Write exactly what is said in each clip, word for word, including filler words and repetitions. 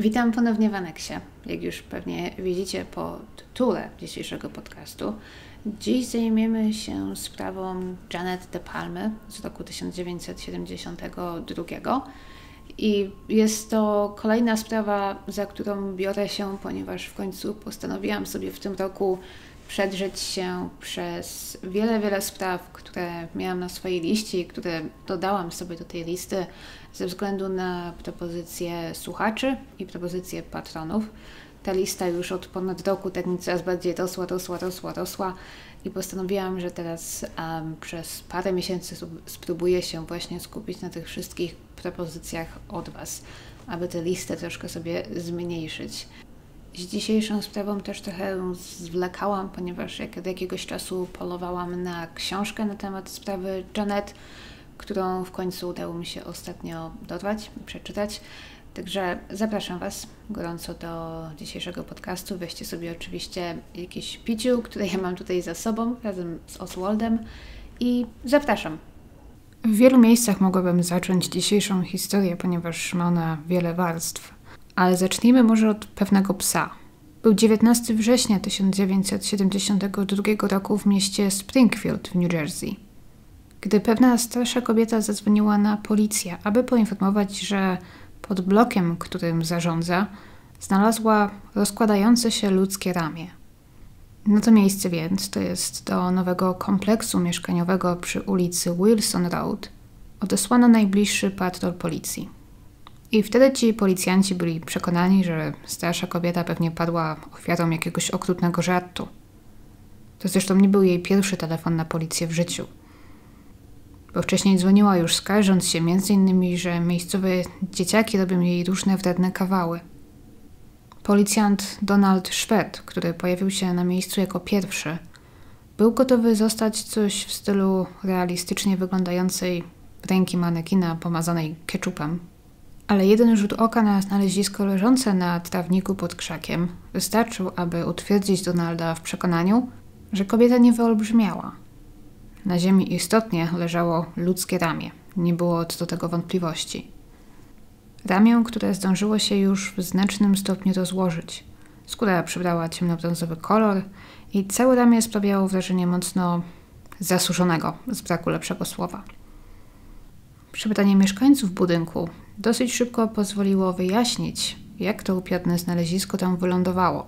Witam ponownie w aneksie, jak już pewnie widzicie po tytule dzisiejszego podcastu. Dziś zajmiemy się sprawą Jeannette DePalmy z roku tysiąc dziewięćset siedemdziesiątego drugiego i jest to kolejna sprawa, za którą biorę się, ponieważ w końcu postanowiłam sobie w tym roku przedrzeć się przez wiele, wiele spraw, które miałam na swojej liście i które dodałam sobie do tej listy ze względu na propozycje słuchaczy i propozycje patronów. Ta lista już od ponad roku tak mi coraz bardziej rosła, rosła, rosła, rosła i postanowiłam, że teraz um, przez parę miesięcy spróbuję się właśnie skupić na tych wszystkich propozycjach od Was, aby tę listę troszkę sobie zmniejszyć. Z dzisiejszą sprawą też trochę zwlekałam, ponieważ jak od jakiegoś czasu polowałam na książkę na temat sprawy Jeannette, którą w końcu udało mi się ostatnio dorwać, przeczytać. Także zapraszam Was gorąco do dzisiejszego podcastu. Weźcie sobie oczywiście jakieś piciu, które ja mam tutaj za sobą razem z Oswaldem i zapraszam. W wielu miejscach mogłabym zacząć dzisiejszą historię, ponieważ ma ona wiele warstw. Ale zacznijmy może od pewnego psa. Był dziewiętnastego września tysiąc dziewięćset siedemdziesiątego drugiego roku w mieście Springfield w New Jersey, gdy pewna starsza kobieta zadzwoniła na policję, aby poinformować, że pod blokiem, którym zarządza, znalazła rozkładające się ludzkie ramię. No to miejsce więc to jest do nowego kompleksu mieszkaniowego przy ulicy Wilson Road odesłano najbliższy patrol policji. I wtedy ci policjanci byli przekonani, że starsza kobieta pewnie padła ofiarą jakiegoś okrutnego żartu. To zresztą nie był jej pierwszy telefon na policję w życiu. Bo wcześniej dzwoniła już skarżąc się między innymi, że miejscowe dzieciaki robią jej różne wredne kawały. Policjant Donald Schwed, który pojawił się na miejscu jako pierwszy, był gotowy zostać coś w stylu realistycznie wyglądającej ręki manekina pomazanej keczupem. Ale jeden rzut oka na znalezisko leżące na trawniku pod krzakiem wystarczył, aby utwierdzić Donalda w przekonaniu, że kobieta nie wyolbrzymiała. Na ziemi istotnie leżało ludzkie ramię, nie było co do tego wątpliwości. Ramię, które zdążyło się już w znacznym stopniu rozłożyć. Skóra przybrała ciemnobrązowy kolor i całe ramię sprawiało wrażenie mocno zasuszonego, z braku lepszego słowa. Przebadanie mieszkańców budynku dosyć szybko pozwoliło wyjaśnić, jak to upiorne znalezisko tam wylądowało.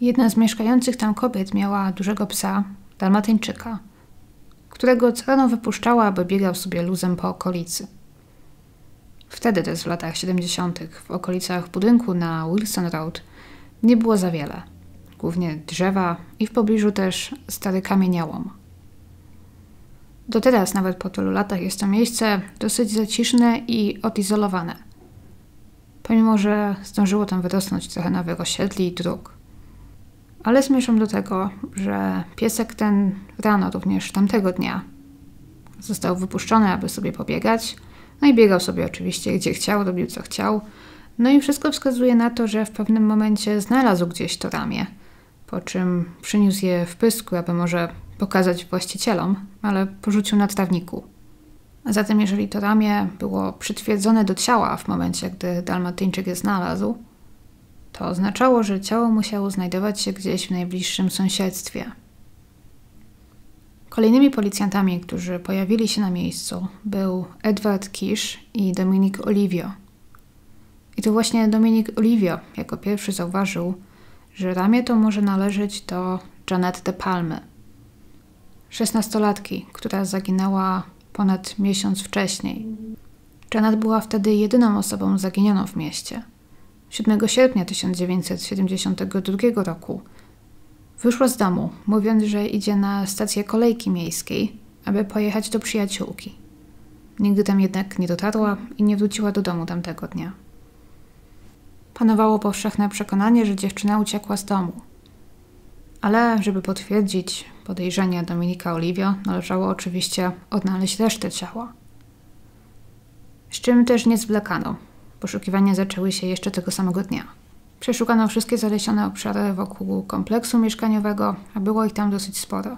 Jedna z mieszkających tam kobiet miała dużego psa, dalmatyńczyka, którego co rano wypuszczała, aby biegał sobie luzem po okolicy. Wtedy też w latach siedemdziesiątych w okolicach budynku na Wilson Road nie było za wiele. Głównie drzewa i w pobliżu też stary kamieniołom. Do teraz, nawet po tylu latach, jest to miejsce dosyć zaciszne i odizolowane. Pomimo, że zdążyło tam wyrosnąć trochę nowych osiedli i dróg. Ale zmierzam do tego, że piesek ten rano, również tamtego dnia, został wypuszczony, aby sobie pobiegać. No i biegał sobie oczywiście gdzie chciał, robił co chciał. No i wszystko wskazuje na to, że w pewnym momencie znalazł gdzieś to ramię, po czym przyniósł je w pysku, aby może pokazać właścicielom, ale porzucił na trawniku. A zatem jeżeli to ramię było przytwierdzone do ciała w momencie, gdy dalmatyńczyk je znalazł, to oznaczało, że ciało musiało znajdować się gdzieś w najbliższym sąsiedztwie. Kolejnymi policjantami, którzy pojawili się na miejscu, był Edward Kish i Dominick Olivo. I to właśnie Dominick Olivo jako pierwszy zauważył, że ramię to może należeć do Jeannette DePalmy, szesnastolatki, która zaginęła ponad miesiąc wcześniej. Jeannette była wtedy jedyną osobą zaginioną w mieście. siódmego sierpnia tysiąc dziewięćset siedemdziesiątego drugiego roku wyszła z domu, mówiąc, że idzie na stację kolejki miejskiej, aby pojechać do przyjaciółki. Nigdy tam jednak nie dotarła i nie wróciła do domu tamtego dnia. Panowało powszechne przekonanie, że dziewczyna uciekła z domu. Ale żeby potwierdzić podejrzenia Dominicka Olivo, należało oczywiście odnaleźć resztę ciała. Z czym też nie zwlekano. Poszukiwania zaczęły się jeszcze tego samego dnia. Przeszukano wszystkie zalesione obszary wokół kompleksu mieszkaniowego, a było ich tam dosyć sporo,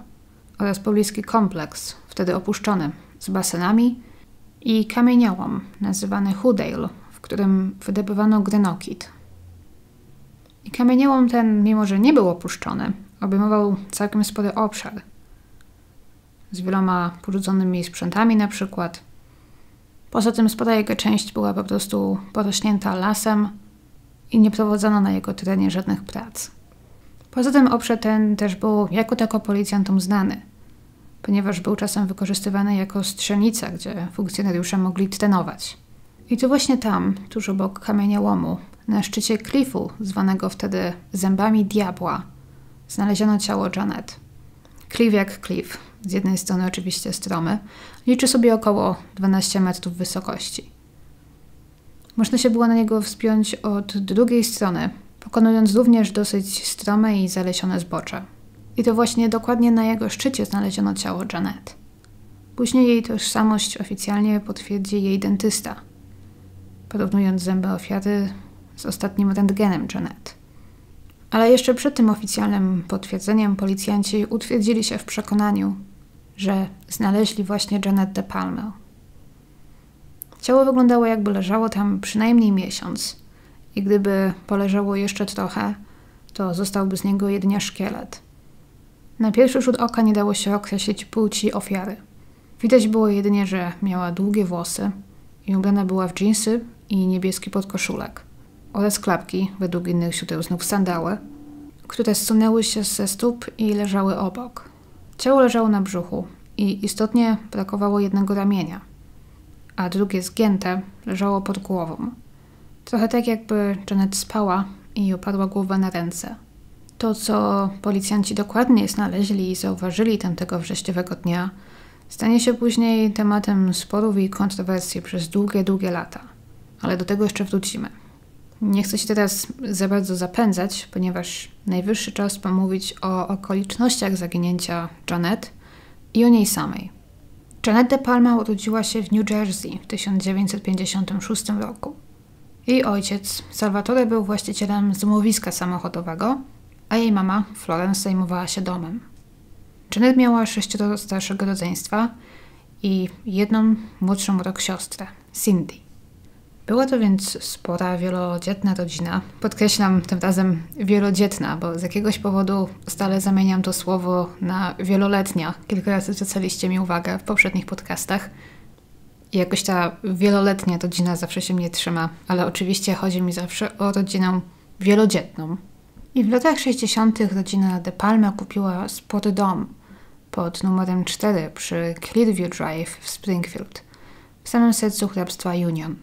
oraz pobliski kompleks, wtedy opuszczony, z basenami i kamieniołom nazywany Houdaille, w którym wydobywano grenokit, I kamieniołom ten, mimo że nie był opuszczony, obejmował całkiem spory obszar. Z wieloma porzuconymi sprzętami na przykład. Poza tym spora jego część była po prostu porośnięta lasem i nie prowadzono na jego terenie żadnych prac. Poza tym obszar ten też był jako tako policjantom znany, ponieważ był czasem wykorzystywany jako strzelnica, gdzie funkcjonariusze mogli trenować. I to właśnie tam, tuż obok kamieniołomu, na szczycie klifu, zwanego wtedy zębami diabła, znaleziono ciało Jeannette. Klif jak klif, z jednej strony oczywiście stromy, liczy sobie około dwanaście metrów wysokości. Można się było na niego wspiąć od drugiej strony, pokonując również dosyć strome i zalesione zbocze. I to właśnie dokładnie na jego szczycie znaleziono ciało Jeannette. Później jej tożsamość oficjalnie potwierdzi jej dentysta, porównując zęby ofiary z ostatnim rentgenem Jeannette. Ale jeszcze przed tym oficjalnym potwierdzeniem policjanci utwierdzili się w przekonaniu, że znaleźli właśnie Jeannette DePalmę. Ciało wyglądało, jakby leżało tam przynajmniej miesiąc i gdyby poleżało jeszcze trochę, to zostałby z niego jedynie szkielet. Na pierwszy rzut oka nie dało się określić płci ofiary. Widać było jedynie, że miała długie włosy i ubrana była w dżinsy i niebieski podkoszulek oraz klapki, według innych źródeł znów sandały, które zsunęły się ze stóp i leżały obok. Ciało leżało na brzuchu i istotnie brakowało jednego ramienia, a drugie zgięte leżało pod głową. Trochę tak, jakby Jeannette spała i oparła głowę na ręce. To, co policjanci dokładnie znaleźli i zauważyli tamtego wrześniowego dnia, stanie się później tematem sporów i kontrowersji przez długie, długie lata. Ale do tego jeszcze wrócimy. Nie chcę się teraz za bardzo zapędzać, ponieważ najwyższy czas pomówić o okolicznościach zaginięcia Jeannette i o niej samej. Jeannette DePalma urodziła się w New Jersey w tysiąc dziewięćset pięćdziesiątym szóstym roku. Jej ojciec, Salvatore, był właścicielem złomowiska samochodowego, a jej mama, Florence, zajmowała się domem. Jeannette miała sześcioro starszego rodzeństwa i jedną młodszą rok siostrę, Cindy. Była to więc spora, wielodzietna rodzina. Podkreślam tym razem wielodzietna, bo z jakiegoś powodu stale zamieniam to słowo na wieloletnia. Kilka razy zwracaliście mi uwagę w poprzednich podcastach. I jakoś ta wieloletnia rodzina zawsze się mnie trzyma, ale oczywiście chodzi mi zawsze o rodzinę wielodzietną. I w latach sześćdziesiątych rodzina DePalma kupiła spory dom pod numerem cztery przy Clearview Drive w Springfield, w samym sercu hrabstwa Union.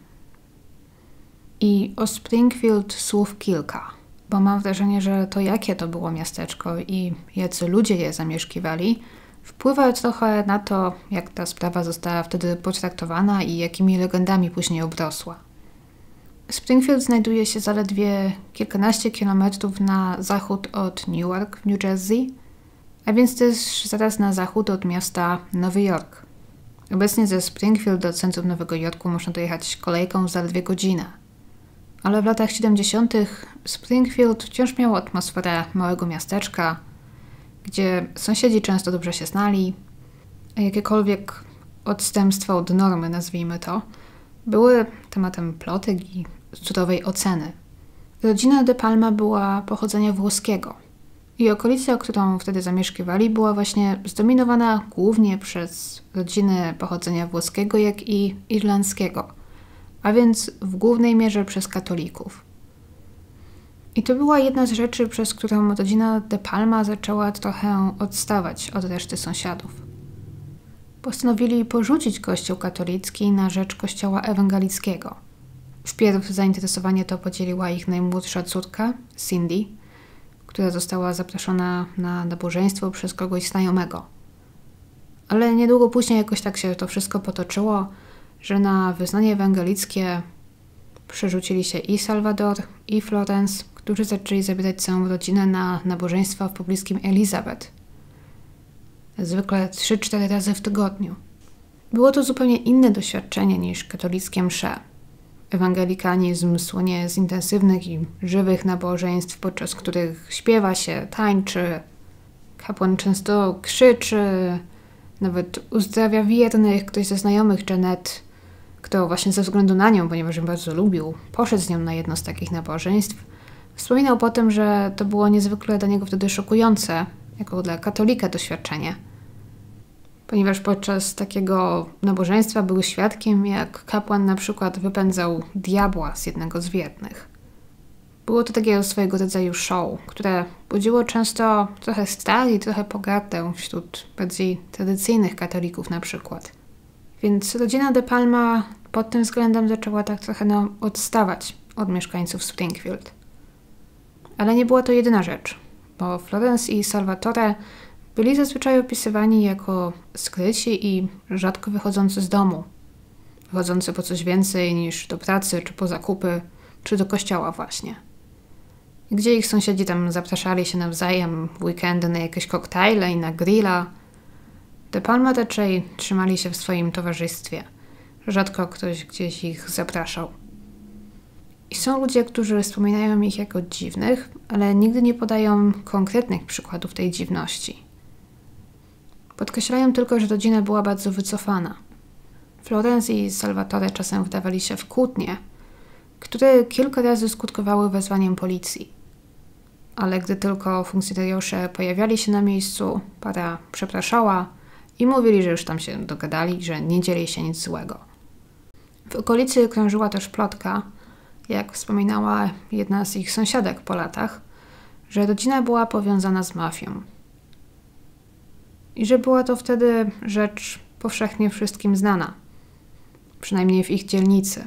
I o Springfield słów kilka, bo mam wrażenie, że to jakie to było miasteczko i jacy ludzie je zamieszkiwali, wpływa trochę na to, jak ta sprawa została wtedy potraktowana i jakimi legendami później obrosła. Springfield znajduje się zaledwie kilkanaście kilometrów na zachód od Newark w New Jersey, a więc też zaraz na zachód od miasta Nowy Jork. Obecnie ze Springfield do centrum Nowego Jorku można dojechać kolejką zaledwie godzinę. Ale w latach siedemdziesiątych Springfield wciąż miało atmosferę małego miasteczka, gdzie sąsiedzi często dobrze się znali, a jakiekolwiek odstępstwa od normy, nazwijmy to, były tematem plotek i cudowej oceny. Rodzina DePalma była pochodzenia włoskiego i okolica, którą wtedy zamieszkiwali, była właśnie zdominowana głównie przez rodziny pochodzenia włoskiego, jak i irlandzkiego, a więc w głównej mierze przez katolików. I to była jedna z rzeczy, przez którą rodzina DePalma zaczęła trochę odstawać od reszty sąsiadów. Postanowili porzucić kościół katolicki na rzecz kościoła ewangelickiego. Wpierw zainteresowanie to podzieliła ich najmłodsza córka, Cindy, która została zaproszona na nabożeństwo przez kogoś znajomego. Ale niedługo później jakoś tak się to wszystko potoczyło, że na wyznanie ewangelickie przerzucili się i Salvador, i Florence, którzy zaczęli zabierać całą rodzinę na nabożeństwa w pobliskim Elizabeth. Zwykle trzy cztery razy w tygodniu. Było to zupełnie inne doświadczenie niż katolickie msze. Ewangelikalizm słynie z intensywnych i żywych nabożeństw, podczas których śpiewa się, tańczy, kapłan często krzyczy, nawet uzdrawia wiernych. Ktoś ze znajomych Jeannette, kto właśnie ze względu na nią, ponieważ ją bardzo lubił, poszedł z nią na jedno z takich nabożeństw, Wspominał potem, że to było niezwykle dla niego wtedy szokujące, jako dla katolika doświadczenie, ponieważ podczas takiego nabożeństwa był świadkiem, jak kapłan na przykład wypędzał diabła z jednego z wiernych. Było to takiego swojego rodzaju show, które budziło często trochę stal i trochę pogardę wśród bardziej tradycyjnych katolików na przykład. Więc rodzina DePalma pod tym względem zaczęła tak trochę no, odstawać od mieszkańców Springfield. Ale nie była to jedyna rzecz, bo Florence i Salvatore byli zazwyczaj opisywani jako skryci i rzadko wychodzący z domu, wychodzący po coś więcej niż do pracy, czy po zakupy, czy do kościoła właśnie. Gdzie ich sąsiedzi tam zapraszali się nawzajem w weekendy na jakieś koktajle i na grilla, DePalma raczej trzymali się w swoim towarzystwie. Rzadko ktoś gdzieś ich zapraszał. I są ludzie, którzy wspominają ich jako dziwnych, ale nigdy nie podają konkretnych przykładów tej dziwności. Podkreślają tylko, że rodzina była bardzo wycofana. Florence i Salvatore czasem wdawali się w kłótnie, które kilka razy skutkowały wezwaniem policji. Ale gdy tylko funkcjonariusze pojawiali się na miejscu, para przepraszała i mówili, że już tam się dogadali, że nie dzieje się nic złego. W okolicy krążyła też plotka, jak wspominała jedna z ich sąsiadek po latach, że rodzina była powiązana z mafią. I że była to wtedy rzecz powszechnie wszystkim znana, przynajmniej w ich dzielnicy.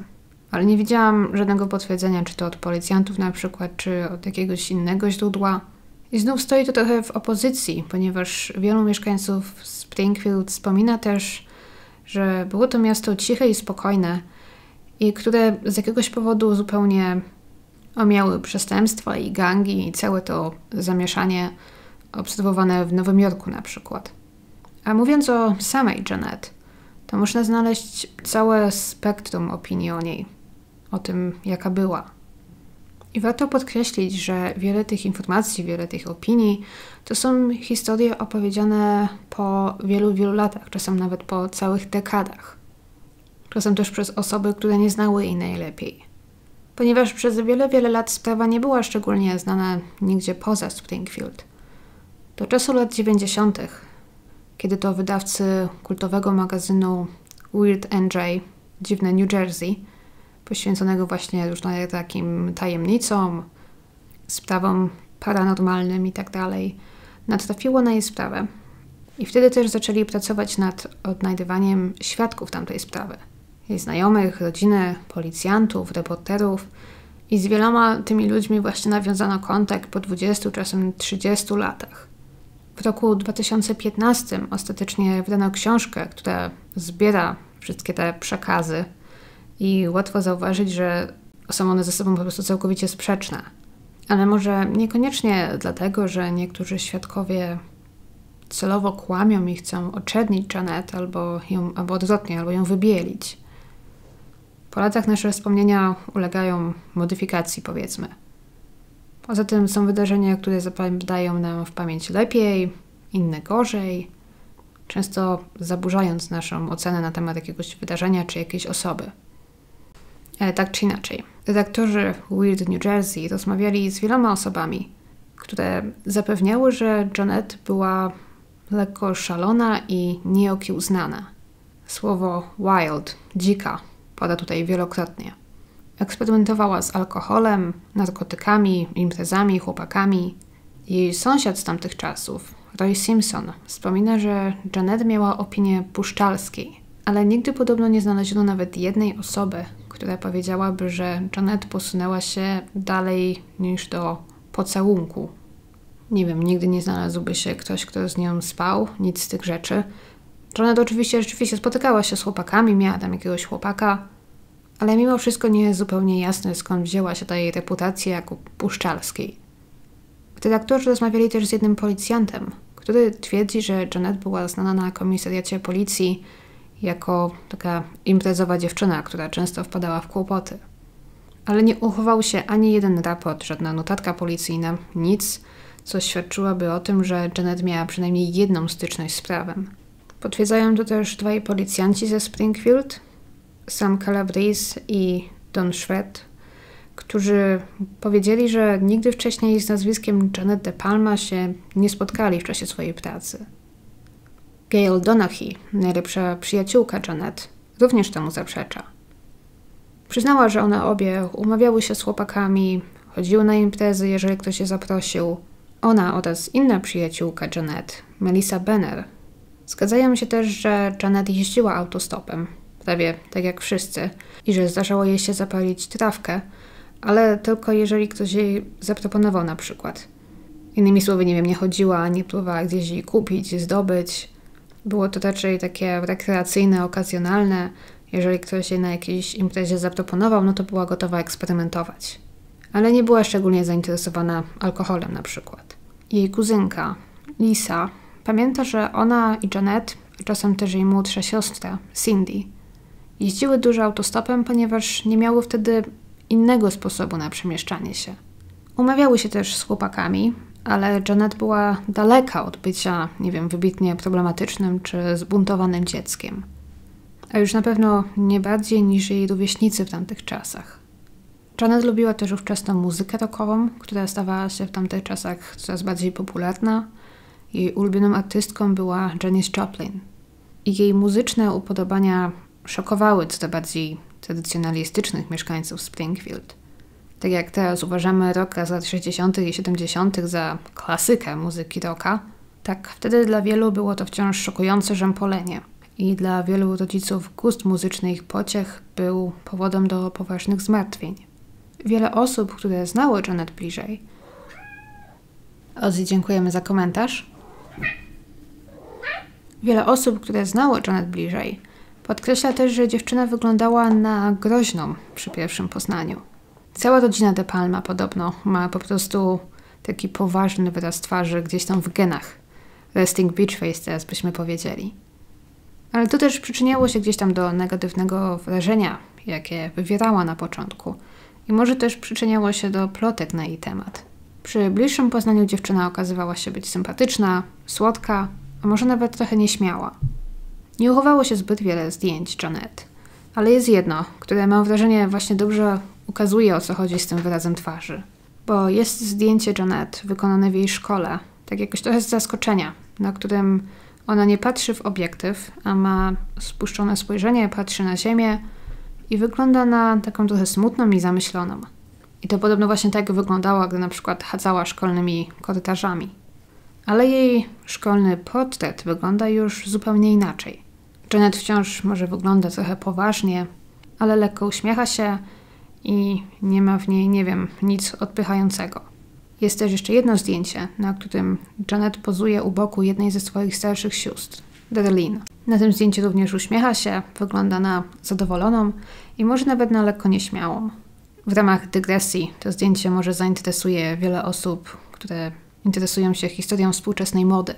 Ale nie widziałam żadnego potwierdzenia, czy to od policjantów na przykład, czy od jakiegoś innego źródła. I znów stoi to trochę w opozycji, ponieważ wielu mieszkańców Springfield wspomina też, że było to miasto ciche i spokojne i które z jakiegoś powodu zupełnie omiały przestępstwa i gangi i całe to zamieszanie obserwowane w Nowym Jorku na przykład. A mówiąc o samej Jeannette, to można znaleźć całe spektrum opinii o niej, o tym jaka była. I warto podkreślić, że wiele tych informacji, wiele tych opinii to są historie opowiedziane po wielu, wielu latach, czasem nawet po całych dekadach. Czasem też przez osoby, które nie znały jej najlepiej. Ponieważ przez wiele, wiele lat sprawa nie była szczególnie znana nigdzie poza Springfield. Do czasu lat dziewięćdziesiątych, kiedy to wydawcy kultowego magazynu Weird N J, dziwne New Jersey, poświęconego właśnie różnym takim tajemnicom, sprawom paranormalnym i tak dalej, natrafiło na jej sprawę. I wtedy też zaczęli pracować nad odnajdywaniem świadków tamtej sprawy. Jej znajomych, rodziny, policjantów, reporterów i z wieloma tymi ludźmi właśnie nawiązano kontakt po dwudziestu, czasem trzydziestu latach. W roku dwa tysiące piętnastym ostatecznie wydano książkę, która zbiera wszystkie te przekazy i łatwo zauważyć, że są one ze sobą po prostu całkowicie sprzeczne. Ale może niekoniecznie dlatego, że niektórzy świadkowie celowo kłamią i chcą oczernić Jeannette albo, ją, albo odwrotnie, albo ją wybielić. Po latach nasze wspomnienia ulegają modyfikacji, powiedzmy. Poza tym są wydarzenia, które zapadają nam w pamięć lepiej, inne gorzej, często zaburzając naszą ocenę na temat jakiegoś wydarzenia czy jakiejś osoby. Ale tak czy inaczej, redaktorzy Weird New Jersey rozmawiali z wieloma osobami, które zapewniały, że Jeannette była lekko szalona i nieokiełznana. Słowo wild, dzika, pada tutaj wielokrotnie. Eksperymentowała z alkoholem, narkotykami, imprezami, chłopakami. Jej sąsiad z tamtych czasów, Roy Simpson, wspomina, że Jeannette miała opinię puszczalskiej, ale nigdy podobno nie znaleziono nawet jednej osoby, która powiedziałaby, że Jeannette posunęła się dalej niż do pocałunku. Nie wiem, nigdy nie znalazłby się ktoś, kto z nią spał, nic z tych rzeczy. Jeannette oczywiście rzeczywiście spotykała się z chłopakami, miała tam jakiegoś chłopaka, ale mimo wszystko nie jest zupełnie jasne, skąd wzięła się ta jej reputacja jako puszczalskiej. Redaktorzy rozmawiali też z jednym policjantem, który twierdzi, że Jeannette była znana na komisariacie policji jako taka imprezowa dziewczyna, która często wpadała w kłopoty. Ale nie uchował się ani jeden raport, żadna notatka policyjna, nic, co świadczyłaby o tym, że Jeannette miała przynajmniej jedną styczność z prawem. Potwierdzają to też dwaj policjanci ze Springfield, Sam Calabrese i Don Schwed, którzy powiedzieli, że nigdy wcześniej z nazwiskiem Jeannette DePalma się nie spotkali w czasie swojej pracy. Gail Donaghy, najlepsza przyjaciółka Jeannette, również temu zaprzecza. Przyznała, że one obie umawiały się z chłopakami, chodziły na imprezy, jeżeli ktoś je zaprosił. Ona oraz inna przyjaciółka Jeannette, Melissa Benner. Zgadzają się też, że Jeannette jeździła autostopem, prawie tak jak wszyscy, i że zdarzało jej się zapalić trawkę, ale tylko jeżeli ktoś jej zaproponował na przykład. Innymi słowy, nie wiem, nie chodziła, nie próbowała gdzieś jej kupić, zdobyć. Było to raczej takie rekreacyjne, okazjonalne. Jeżeli ktoś jej na jakiejś imprezie zaproponował, no to była gotowa eksperymentować. Ale nie była szczególnie zainteresowana alkoholem na przykład. Jej kuzynka, Lisa, pamięta, że ona i Jeannette, a czasem też jej młodsza siostra, Cindy, jeździły dużo autostopem, ponieważ nie miały wtedy innego sposobu na przemieszczanie się. Umawiały się też z chłopakami, ale Jeannette była daleka od bycia, nie wiem, wybitnie problematycznym czy zbuntowanym dzieckiem. A już na pewno nie bardziej niż jej rówieśnicy w tamtych czasach. Jeannette lubiła też ówczesną muzykę rockową, która stawała się w tamtych czasach coraz bardziej popularna. Jej ulubioną artystką była Janis Joplin. I jej muzyczne upodobania szokowały coraz bardziej tradycjonalistycznych mieszkańców Springfield. Tak jak teraz uważamy rocka z lat sześćdziesiątych i siedemdziesiątych za klasykę muzyki rocka, tak wtedy dla wielu było to wciąż szokujące rzępolenie. I dla wielu rodziców gust muzyczny ich pociech był powodem do poważnych zmartwień. Wiele osób, które znały Jeannette bliżej... Ozzy, dziękujemy za komentarz. Wiele osób, które znały Jeannette bliżej, podkreśla też, że dziewczyna wyglądała na groźną przy pierwszym poznaniu. Cała rodzina DePalma podobno ma po prostu taki poważny wyraz twarzy gdzieś tam w genach. Resting beach face teraz byśmy powiedzieli. Ale to też przyczyniało się gdzieś tam do negatywnego wrażenia, jakie wywierała na początku. I może też przyczyniało się do plotek na jej temat. Przy bliższym poznaniu dziewczyna okazywała się być sympatyczna, słodka, a może nawet trochę nieśmiała. Nie uchowało się zbyt wiele zdjęć Jeannette, ale jest jedno, które mam wrażenie właśnie dobrze ukazuje, o co chodzi z tym wyrazem twarzy. Bo jest zdjęcie Jeannette wykonane w jej szkole, tak jakoś trochę z zaskoczenia, na którym ona nie patrzy w obiektyw, a ma spuszczone spojrzenie, patrzy na ziemię i wygląda na taką trochę smutną i zamyśloną. I to podobno właśnie tak wyglądała, gdy na przykład chadzała szkolnymi korytarzami. Ale jej szkolny portret wygląda już zupełnie inaczej. Jeannette wciąż może wygląda trochę poważnie, ale lekko uśmiecha się i nie ma w niej, nie wiem, nic odpychającego. Jest też jeszcze jedno zdjęcie, na którym Jeannette pozuje u boku jednej ze swoich starszych sióstr, Darlene. Na tym zdjęciu również uśmiecha się, wygląda na zadowoloną i może nawet na lekko nieśmiałą. W ramach dygresji to zdjęcie może zainteresuje wiele osób, które interesują się historią współczesnej mody,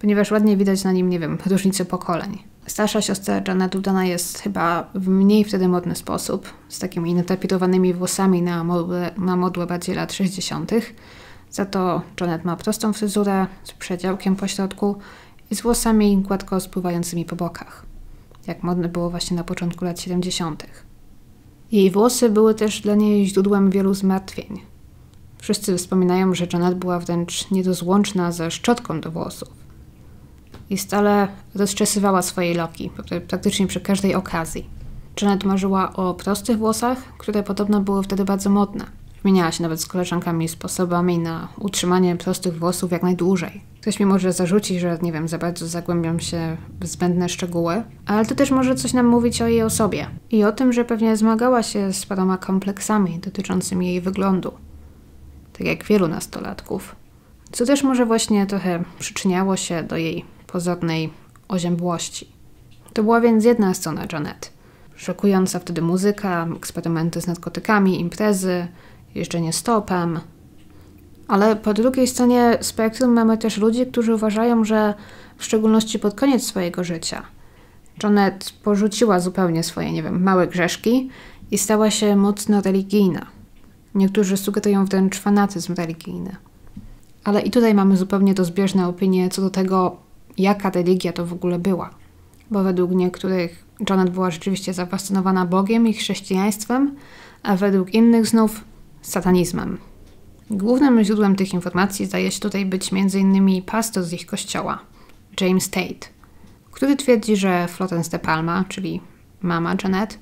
ponieważ ładnie widać na nim, nie wiem, różnice pokoleń. Starsza siostra Jeannette udana jest chyba w mniej wtedy modny sposób, z takimi natapirowanymi włosami na modłę, na modłę bardziej lat sześćdziesiątych. Za to Jeannette ma prostą fryzurę z przedziałkiem po środku i z włosami gładko spływającymi po bokach, jak modne było właśnie na początku lat siedemdziesiątych. Jej włosy były też dla niej źródłem wielu zmartwień. Wszyscy wspominają, że Jeannette była wręcz niedozłączna ze szczotką do włosów i stale rozczesywała swoje loki, praktycznie przy każdej okazji. Jeannette marzyła o prostych włosach, które podobno były wtedy bardzo modne. Wymieniała się nawet z koleżankami sposobami na utrzymanie prostych włosów jak najdłużej. Ktoś mi może zarzucić, że nie wiem, za bardzo zagłębiam się w zbędne szczegóły, ale to też może coś nam mówić o jej osobie i o tym, że pewnie zmagała się z paroma kompleksami dotyczącymi jej wyglądu, tak jak wielu nastolatków, co też może właśnie trochę przyczyniało się do jej pozornej oziębłości. To była więc jedna strona Jeannette. Szokująca wtedy muzyka, eksperymenty z narkotykami, imprezy, jeżdżenie stopem. Ale po drugiej stronie spektrum mamy też ludzi, którzy uważają, że w szczególności pod koniec swojego życia Jeannette porzuciła zupełnie swoje, nie wiem, małe grzeszki i stała się mocno religijna. Niektórzy sugerują wręcz fanatyzm religijny. Ale i tutaj mamy zupełnie rozbieżne opinie co do tego, jaka religia to w ogóle była. Bo według niektórych Jeannette była rzeczywiście zafascynowana Bogiem i chrześcijaństwem, a według innych znów satanizmem. Głównym źródłem tych informacji zdaje się tutaj być między innymi pastor z ich kościoła, James Tate, który twierdzi, że Florence DePalma, czyli mama Jeannette,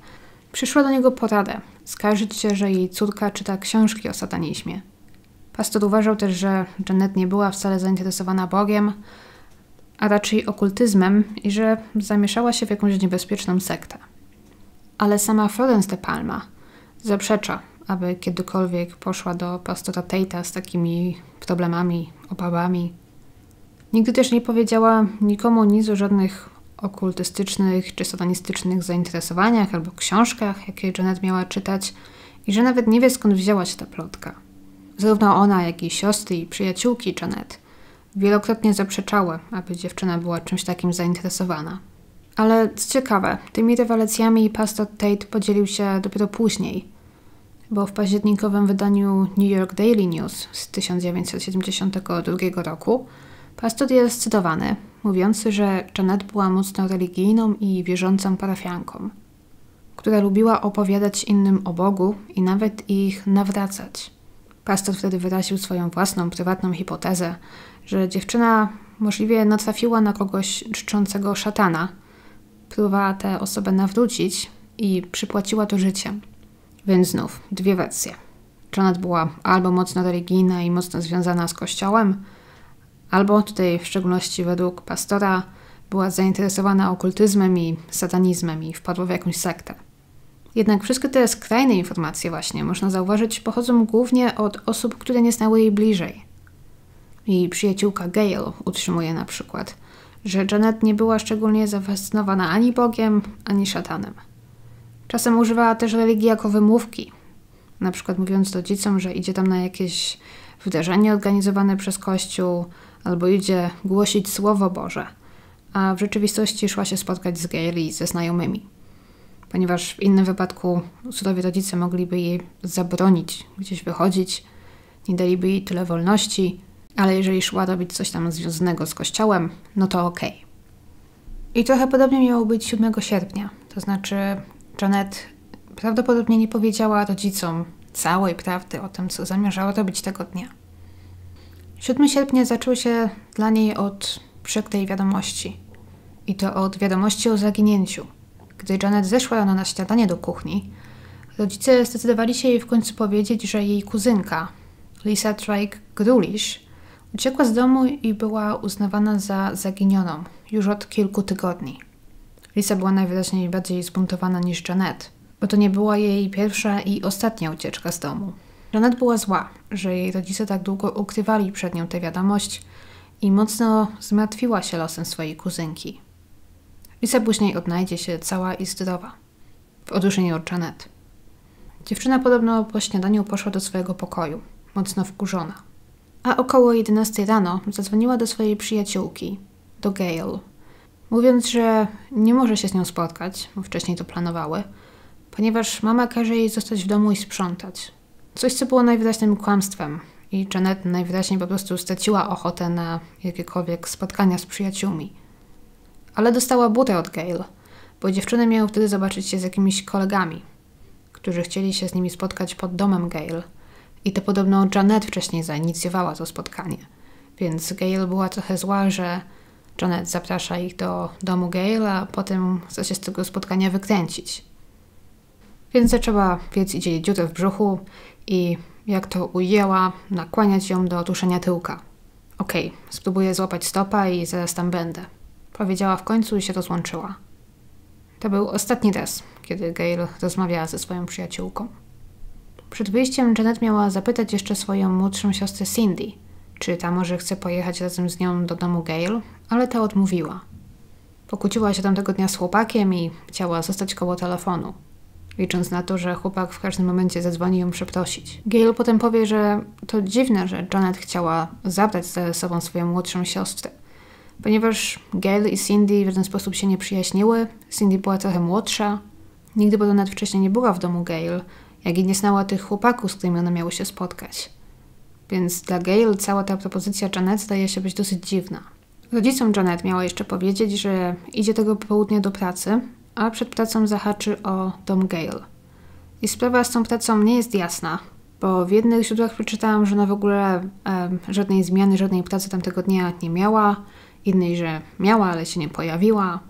przyszła do niego po radę, skarżyć się, że jej córka czyta książki o satanizmie. Pastor uważał też, że Jeannette nie była wcale zainteresowana Bogiem, a raczej okultyzmem i że zamieszała się w jakąś niebezpieczną sektę. Ale sama Florence DePalma zaprzecza, aby kiedykolwiek poszła do pastora Tate'a z takimi problemami, obawami. Nigdy też nie powiedziała nikomu nic o żadnych okultystycznych czy satanistycznych zainteresowaniach albo książkach, jakie Jeannette miała czytać i że nawet nie wie, skąd wzięła się ta plotka. Zarówno ona, jak i siostry i przyjaciółki Jeannette wielokrotnie zaprzeczały, aby dziewczyna była czymś takim zainteresowana. Ale co ciekawe, tymi rewelacjami pastor Tate podzielił się dopiero później, bo w październikowym wydaniu New York Daily News z tysiąc dziewięćset siedemdziesiątego drugiego roku pastor jest cytowany, mówiący, że Jeannette była mocno religijną i wierzącą parafianką, która lubiła opowiadać innym o Bogu i nawet ich nawracać. Pastor wtedy wyraził swoją własną, prywatną hipotezę, że dziewczyna możliwie natrafiła na kogoś czczącego szatana, próbowała tę osobę nawrócić i przypłaciła to życiem. Więc znów dwie wersje. Jeannette była albo mocno religijna i mocno związana z kościołem, albo tutaj w szczególności według pastora była zainteresowana okultyzmem i satanizmem i wpadła w jakąś sektę. Jednak wszystkie te skrajne informacje właśnie, można zauważyć, pochodzą głównie od osób, które nie znały jej bliżej. Jej przyjaciółka Gail utrzymuje na przykład, że Jeannette nie była szczególnie zafascynowana ani Bogiem, ani szatanem. Czasem używała też religii jako wymówki, na przykład mówiąc rodzicom, że idzie tam na jakieś wydarzenie organizowane przez Kościół albo idzie głosić Słowo Boże, a w rzeczywistości szła się spotkać z Gail i ze znajomymi, ponieważ w innym wypadku surowi rodzice mogliby jej zabronić gdzieś wychodzić, nie daliby jej tyle wolności, ale jeżeli szła robić coś tam związanego z Kościołem, no to okej. Okay. I trochę podobnie miało być siódmego sierpnia, to znaczy Jeannette prawdopodobnie nie powiedziała rodzicom całej prawdy o tym, co zamierzała robić tego dnia. siódmego sierpnia zaczął się dla niej od przykrej wiadomości. I to od wiadomości o zaginięciu. Gdy Jeannette zeszła rano na śniadanie do kuchni, rodzice zdecydowali się jej w końcu powiedzieć, że jej kuzynka, Lisa Drake Grulisz, uciekła z domu i była uznawana za zaginioną już od kilku tygodni. Lisa była najwyraźniej bardziej zbuntowana niż Jeannette, bo to nie była jej pierwsza i ostatnia ucieczka z domu. Jeannette była zła, że jej rodzice tak długo ukrywali przed nią tę wiadomość i mocno zmartwiła się losem swojej kuzynki. Lisa później odnajdzie się cała i zdrowa, w odróżnieniu od Jeannette. Dziewczyna podobno po śniadaniu poszła do swojego pokoju, mocno wkurzona. A około jedenastej rano zadzwoniła do swojej przyjaciółki, do Gail, mówiąc, że nie może się z nią spotkać, bo wcześniej to planowały, ponieważ mama każe jej zostać w domu i sprzątać. Coś, co było najwyraźnym kłamstwem i Jeannette najwyraźniej po prostu straciła ochotę na jakiekolwiek spotkania z przyjaciółmi. Ale dostała butę od Gail, bo dziewczyny miały wtedy zobaczyć się z jakimiś kolegami, którzy chcieli się z nimi spotkać pod domem Gail. I to podobno Jeannette wcześniej zainicjowała to spotkanie, więc Gail była trochę zła, że Jeannette zaprasza ich do domu Gail, a potem chce się z tego spotkania wykręcić. Więc zaczęła wiec jej dziurę w brzuchu i, jak to ujęła, nakłaniać ją do tuszenia tyłka. Okej, okay, spróbuję złapać stopa i zaraz tam będę, powiedziała w końcu i się rozłączyła. To był ostatni raz, kiedy Gail rozmawiała ze swoją przyjaciółką. Przed wyjściem Jeannette miała zapytać jeszcze swoją młodszą siostrę Cindy, czy ta może chce pojechać razem z nią do domu Gail, ale ta odmówiła. Pokłóciła się tamtego dnia z chłopakiem i chciała zostać koło telefonu, licząc na to, że chłopak w każdym momencie zadzwoni ją przeprosić. Gail potem powie, że to dziwne, że Jeannette chciała zabrać ze sobą swoją młodszą siostrę, ponieważ Gail i Cindy w żaden sposób się nie przyjaźniły, Cindy była trochę młodsza, nigdy bo Jeannette wcześniej nie była w domu Gail, jak i nie znała tych chłopaków, z którymi one miały się spotkać. Więc dla Gail cała ta propozycja Jeannette zdaje się być dosyć dziwna. Rodzicom Jeannette miała jeszcze powiedzieć, że idzie tego popołudnia do pracy, a przed pracą zahaczy o dom Gail. I sprawa z tą pracą nie jest jasna, bo w jednych źródłach przeczytałam, że ona w ogóle e, żadnej zmiany, żadnej pracy tamtego dnia nie miała, innej, że miała, ale się nie pojawiła.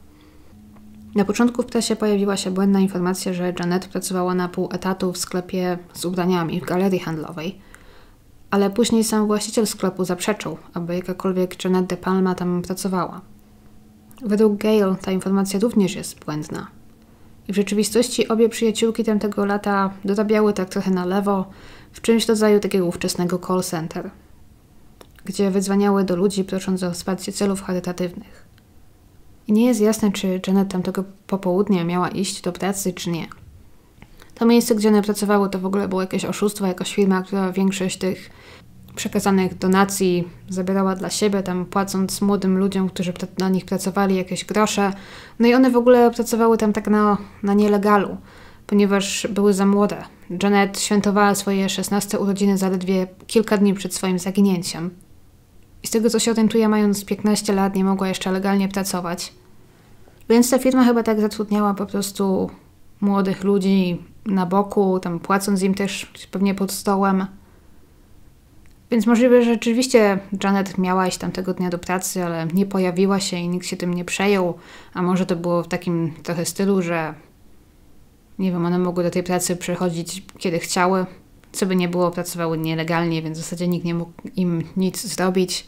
Na początku w prasie pojawiła się błędna informacja, że Jeannette pracowała na pół etatu w sklepie z ubraniami w galerii handlowej, ale później sam właściciel sklepu zaprzeczył, aby jakakolwiek Jeannette DePalma tam pracowała. Według Gail ta informacja również jest błędna. I w rzeczywistości obie przyjaciółki tamtego lata dorabiały tak trochę na lewo w czymś rodzaju takiego ówczesnego call center, gdzie wydzwaniały do ludzi prosząc o wsparcie celów charytatywnych. I nie jest jasne, czy Jeannette tamtego popołudnia miała iść do pracy, czy nie. To miejsce, gdzie one pracowały, to w ogóle było jakieś oszustwo, jakaś firma, która większość tych przekazanych donacji zabierała dla siebie, tam płacąc młodym ludziom, którzy na nich pracowali, jakieś grosze. No i one w ogóle pracowały tam tak na, na nielegalu, ponieważ były za młode. Jeannette świętowała swoje szesnaste urodziny zaledwie kilka dni przed swoim zaginięciem. I z tego, co się orientuje, mając piętnaście lat, nie mogła jeszcze legalnie pracować. Więc ta firma chyba tak zatrudniała po prostu młodych ludzi na boku, tam płacąc im też pewnie pod stołem. Więc możliwe, że rzeczywiście Jeannette miała iść tamtego dnia do pracy, ale nie pojawiła się i nikt się tym nie przejął. A może to było w takim trochę stylu, że nie wiem, one mogły do tej pracy przychodzić kiedy chciały. Co by nie było, pracowały nielegalnie, więc w zasadzie nikt nie mógł im nic zrobić.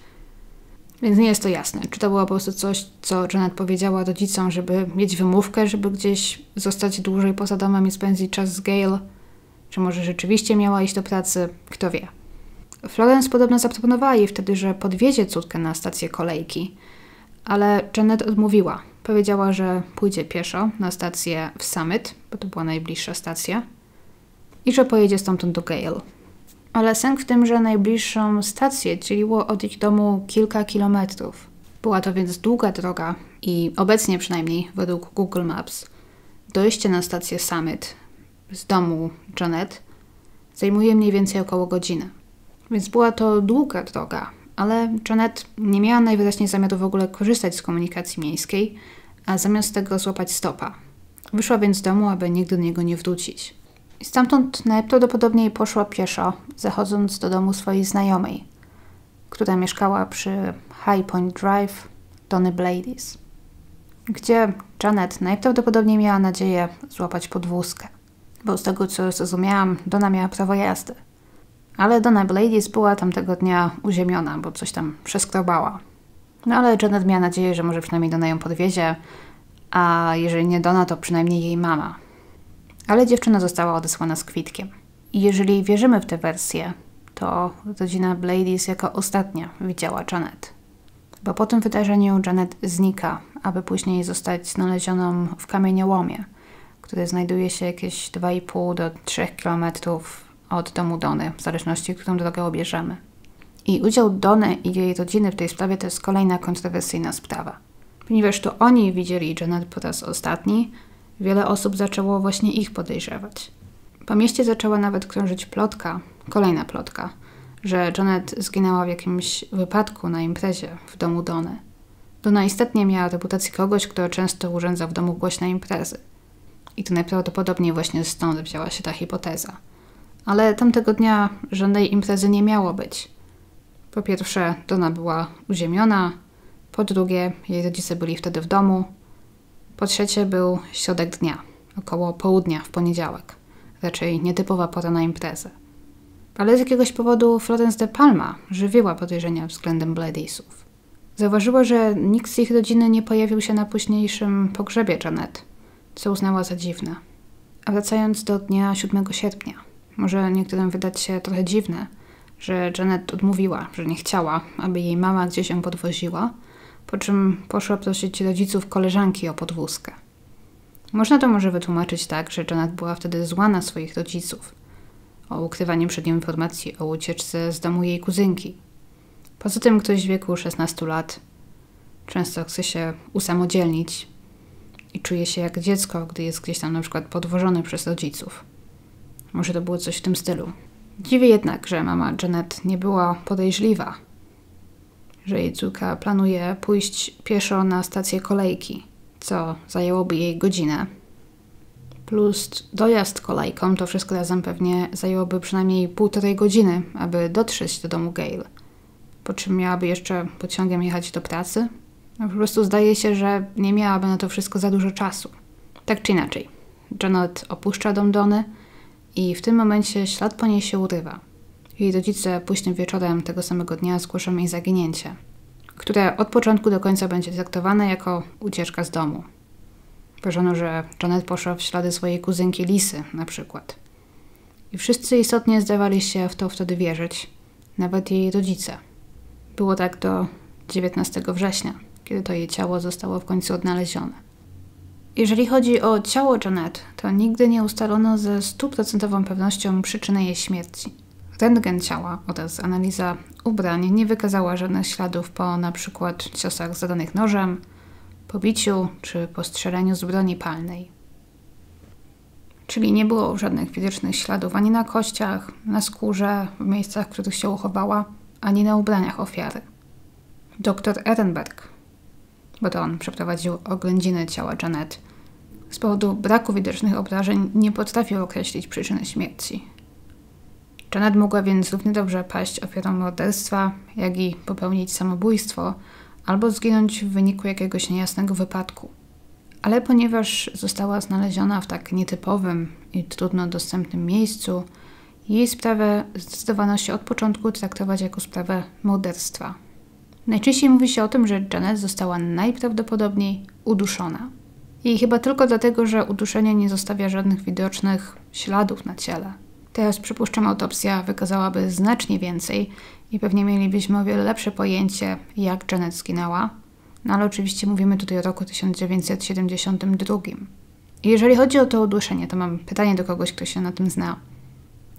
Więc nie jest to jasne, czy to było po prostu coś, co Jeannette powiedziała rodzicom, żeby mieć wymówkę, żeby gdzieś zostać dłużej poza domem i spędzić czas z Gail. Czy może rzeczywiście miała iść do pracy, kto wie. Florence podobno zaproponowała jej wtedy, że podwiezie córkę na stację kolejki, ale Jeannette odmówiła. Powiedziała, że pójdzie pieszo na stację w Summit, bo to była najbliższa stacja, i że pojedzie stamtąd do Gail. Ale sęk w tym, że najbliższą stację dzieliło od ich domu kilka kilometrów. Była to więc długa droga i obecnie przynajmniej według Google Maps dojście na stację Summit z domu Jeannette zajmuje mniej więcej około godziny. Więc była to długa droga, ale Jeannette nie miała najwyraźniej zamiaru w ogóle korzystać z komunikacji miejskiej, a zamiast tego złapać stopa. Wyszła więc z domu, aby nigdy do niego nie wrócić. I stamtąd najprawdopodobniej poszła pieszo, zachodząc do domu swojej znajomej, która mieszkała przy High Point Drive, Donna Bladys, gdzie Jeannette najprawdopodobniej miała nadzieję złapać podwózkę, bo z tego, co zrozumiałam, Donna miała prawo jazdy. Ale Donna Bladys była tamtego dnia uziemiona, bo coś tam przeskrobała. No ale Jeannette miała nadzieję, że może przynajmniej Donna ją podwiezie, a jeżeli nie Donna, to przynajmniej jej mama. Ale dziewczyna została odesłana z kwitkiem. I jeżeli wierzymy w tę wersję, to rodzina Bladys jako ostatnia widziała Jeannette. Bo po tym wydarzeniu Jeannette znika, aby później zostać znalezioną w kamieniołomie, który znajduje się jakieś dwa i pół do trzech kilometrów od domu Donny, w zależności, którą drogę obierzemy. I udział Donny i jej rodziny w tej sprawie to jest kolejna kontrowersyjna sprawa. Ponieważ to oni widzieli Jeannette po raz ostatni, wiele osób zaczęło właśnie ich podejrzewać. Po mieście zaczęła nawet krążyć plotka, kolejna plotka, że Jeannette zginęła w jakimś wypadku na imprezie w domu Donny. Donna istotnie miała reputację kogoś, kto często urządzał w domu głośne imprezy. I to najprawdopodobniej właśnie stąd wzięła się ta hipoteza. Ale tamtego dnia żadnej imprezy nie miało być. Po pierwsze, Donna była uziemiona, po drugie, jej rodzice byli wtedy w domu, po trzecie, był środek dnia, około południa w poniedziałek, raczej nietypowa pora na imprezę. Ale z jakiegoś powodu Florence DePalma żywiła podejrzenia względem Bladysów. Zauważyła, że nikt z ich rodziny nie pojawił się na późniejszym pogrzebie Jeannette, co uznała za dziwne. A wracając do dnia siódmego sierpnia, może niektórym wydać się trochę dziwne, że Jeannette odmówiła, że nie chciała, aby jej mama gdzieś ją podwoziła, po czym poszła prosić rodziców koleżanki o podwózkę. Można to może wytłumaczyć tak, że Jeannette była wtedy zła na swoich rodziców o ukrywanie przed nią informacji o ucieczce z domu jej kuzynki. Poza tym ktoś w wieku szesnastu lat często chce się usamodzielnić i czuje się jak dziecko, gdy jest gdzieś tam na przykład podwożony przez rodziców. Może to było coś w tym stylu. Dziwi jednak, że mama Jeannette nie była podejrzliwa, że jej córka planuje pójść pieszo na stację kolejki, co zajęłoby jej godzinę. plus dojazd kolejką, to wszystko razem pewnie zajęłoby przynajmniej półtorej godziny, aby dotrzeć do domu Gail. Po czym miałaby jeszcze pociągiem jechać do pracy. No, po prostu zdaje się, że nie miałaby na to wszystko za dużo czasu. Tak czy inaczej, Jeannette opuszcza dom Donny i w tym momencie ślad po niej się urywa. Jej rodzice późnym wieczorem tego samego dnia zgłoszą jej zaginięcie, które od początku do końca będzie traktowane jako ucieczka z domu. Wierzono, że Jeannette poszła w ślady swojej kuzynki Lisy na przykład. I wszyscy istotnie zdawali się w to wtedy wierzyć, nawet jej rodzice. Było tak do dziewiętnastego września, kiedy to jej ciało zostało w końcu odnalezione. Jeżeli chodzi o ciało Jeannette, to nigdy nie ustalono ze stuprocentową pewnością przyczyny jej śmierci. Rentgen ciała oraz analiza ubrań nie wykazała żadnych śladów po np. ciosach zadanych nożem, pobiciu czy po strzeleniu z broni palnej. Czyli nie było żadnych widocznych śladów ani na kościach, na skórze, w miejscach, w których się uchowała, ani na ubraniach ofiary. Doktor Ehrenberg, bo to on przeprowadził oględziny ciała Jeannette, z powodu braku widocznych obrażeń nie potrafił określić przyczyny śmierci. Jeannette mogła więc równie dobrze paść ofiarą morderstwa, jak i popełnić samobójstwo, albo zginąć w wyniku jakiegoś niejasnego wypadku. Ale ponieważ została znaleziona w tak nietypowym i trudno dostępnym miejscu, jej sprawę zdecydowano się od początku traktować jako sprawę morderstwa. Najczęściej mówi się o tym, że Jeannette została najprawdopodobniej uduszona. I chyba tylko dlatego, że uduszenie nie zostawia żadnych widocznych śladów na ciele. Teraz, przypuszczam, autopsja wykazałaby znacznie więcej i pewnie mielibyśmy o wiele lepsze pojęcie, jak Jeannette zginęła, no ale oczywiście mówimy tutaj o roku tysiąc dziewięćset siedemdziesiątym drugim. I jeżeli chodzi o to uduszenie, to mam pytanie do kogoś, kto się na tym zna.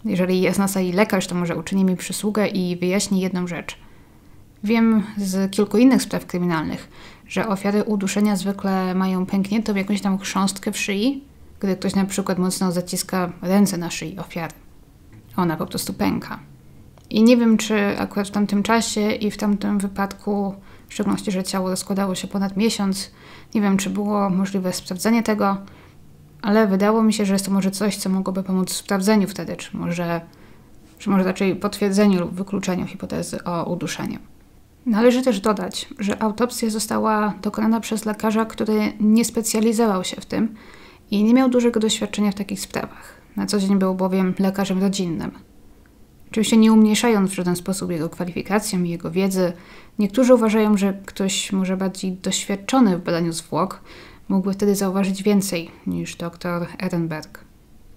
Jeżeli jest na sali lekarz, to może uczyni mi przysługę i wyjaśni jedną rzecz. Wiem z kilku innych spraw kryminalnych, że ofiary uduszenia zwykle mają pękniętą jakąś tam chrząstkę w szyi, gdy ktoś na przykład mocno zaciska ręce na szyi ofiary. Ona po prostu pęka. I nie wiem, czy akurat w tamtym czasie i w tamtym wypadku, w szczególności, że ciało rozkładało się ponad miesiąc, nie wiem, czy było możliwe sprawdzenie tego, ale wydało mi się, że jest to może coś, co mogłoby pomóc w sprawdzeniu wtedy, czy może, czy może raczej potwierdzeniu lub wykluczeniu hipotezy o uduszeniu. Należy też dodać, że autopsja została dokonana przez lekarza, który nie specjalizował się w tym i nie miał dużego doświadczenia w takich sprawach. Na co dzień był bowiem lekarzem rodzinnym. Oczywiście nie umniejszając w żaden sposób jego kwalifikacjom i jego wiedzy, niektórzy uważają, że ktoś może bardziej doświadczony w badaniu zwłok mógłby wtedy zauważyć więcej niż dr Ehrenberg.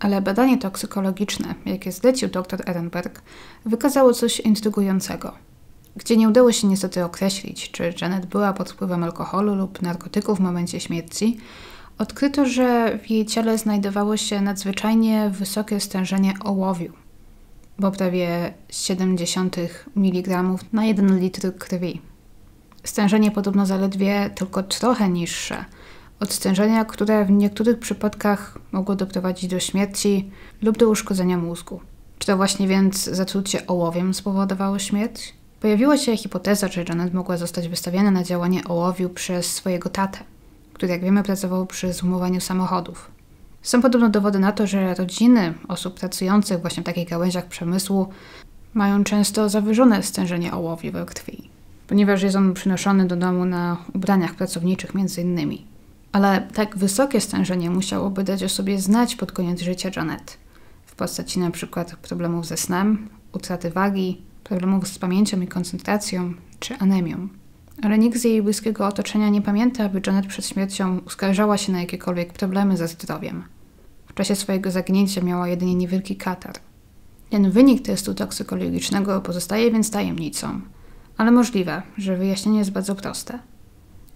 Ale badanie toksykologiczne, jakie zlecił dr Ehrenberg, wykazało coś intrygującego, gdzie nie udało się niestety określić, czy Jeannette była pod wpływem alkoholu lub narkotyków w momencie śmierci. Odkryto, że w jej ciele znajdowało się nadzwyczajnie wysokie stężenie ołowiu, bo prawie siedemdziesiąt miligramów na jeden litr krwi. Stężenie podobno zaledwie tylko trochę niższe od stężenia, które w niektórych przypadkach mogło doprowadzić do śmierci lub do uszkodzenia mózgu. Czy to właśnie więc zatrucie ołowiem spowodowało śmierć? Pojawiła się hipoteza, że Jeannette mogła zostać wystawiona na działanie ołowiu przez swojego tatę, który, jak wiemy, pracował przy zumowaniu samochodów. Są podobno dowody na to, że rodziny osób pracujących właśnie w takich gałęziach przemysłu mają często zawyżone stężenie ołowiu we krwi, ponieważ jest on przynoszony do domu na ubraniach pracowniczych między innymi. Ale tak wysokie stężenie musiałoby dać o sobie znać pod koniec życia Jeannette, w postaci np. problemów ze snem, utraty wagi, problemów z pamięcią i koncentracją czy anemią. Ale nikt z jej bliskiego otoczenia nie pamięta, aby Jeannette przed śmiercią uskarżała się na jakiekolwiek problemy ze zdrowiem. W czasie swojego zaginięcia miała jedynie niewielki katar. Ten wynik testu toksykologicznego pozostaje więc tajemnicą, ale możliwe, że wyjaśnienie jest bardzo proste.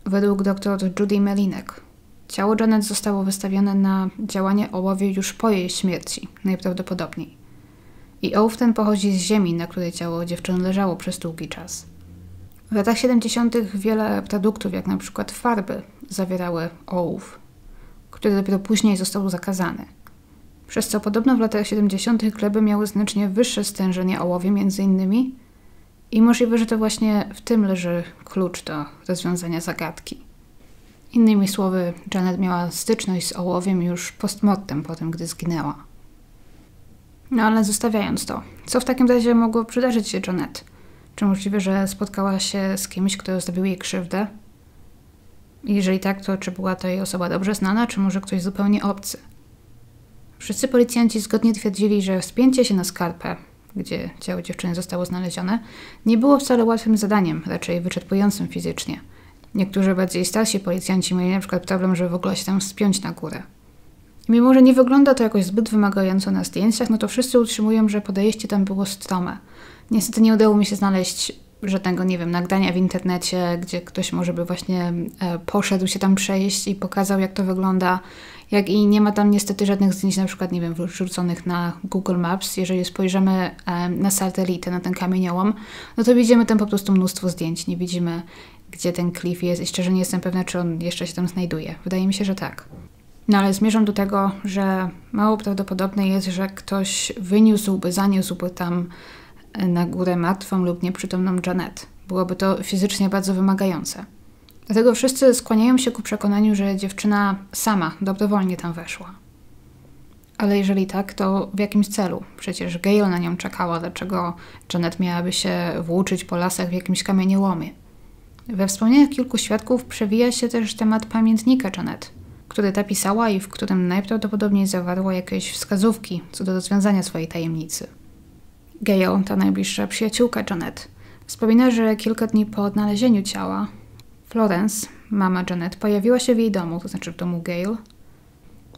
Według dr Judy Melinek ciało Jeannette zostało wystawione na działanie ołowiu już po jej śmierci, najprawdopodobniej. I ołów ten pochodzi z ziemi, na której ciało dziewczyny leżało przez długi czas. W latach siedemdziesiątych wiele produktów, jak na przykład farby, zawierały ołów, który dopiero później został zakazany. Przez co podobno w latach siedemdziesiątych gleby miały znacznie wyższe stężenie ołowiu między innymi i możliwe, że to właśnie w tym leży klucz do rozwiązania zagadki. Innymi słowy, Janet miała styczność z ołowiem już postmortem, po tym gdy zginęła. No ale zostawiając to, co w takim razie mogło przydarzyć się Janet? Czy możliwe, że spotkała się z kimś, kto zrobił jej krzywdę? Jeżeli tak, to czy była to jej osoba dobrze znana, czy może ktoś zupełnie obcy? Wszyscy policjanci zgodnie twierdzili, że wspięcie się na skarpę, gdzie ciało dziewczyny zostało znalezione, nie było wcale łatwym zadaniem, raczej wyczerpującym fizycznie. Niektórzy bardziej starsi policjanci mieli na przykład problem, żeby w ogóle się tam wspiąć na górę. I mimo że nie wygląda to jakoś zbyt wymagająco na zdjęciach, no to wszyscy utrzymują, że podejście tam było strome. Niestety nie udało mi się znaleźć żadnego, nie wiem, nagrania w internecie, gdzie ktoś może by właśnie e, poszedł się tam przejść i pokazał, jak to wygląda. Jak i nie ma tam niestety żadnych zdjęć, na przykład, nie wiem, wrzuconych na Google Maps. Jeżeli spojrzymy e, na satelitę, na ten kamieniołom, no to widzimy tam po prostu mnóstwo zdjęć. Nie widzimy, gdzie ten klif jest i szczerze nie jestem pewna, czy on jeszcze się tam znajduje. Wydaje mi się, że tak. No ale zmierzam do tego, że mało prawdopodobne jest, że ktoś wyniósłby, zaniósłby tam na górę martwą lub nieprzytomną Janet. Byłoby to fizycznie bardzo wymagające. Dlatego wszyscy skłaniają się ku przekonaniu, że dziewczyna sama dobrowolnie tam weszła. Ale jeżeli tak, to w jakimś celu? Przecież Gail na nią czekała, dlaczego Janet miałaby się włóczyć po lasach w jakimś kamieniołomie? We wspomnieniach kilku świadków przewija się też temat pamiętnika Janet, który ta pisała i w którym najprawdopodobniej zawarła jakieś wskazówki co do rozwiązania swojej tajemnicy. Gail, ta najbliższa przyjaciółka Janet, wspomina, że kilka dni po odnalezieniu ciała Florence, mama Janet, pojawiła się w jej domu, to znaczy w domu Gail,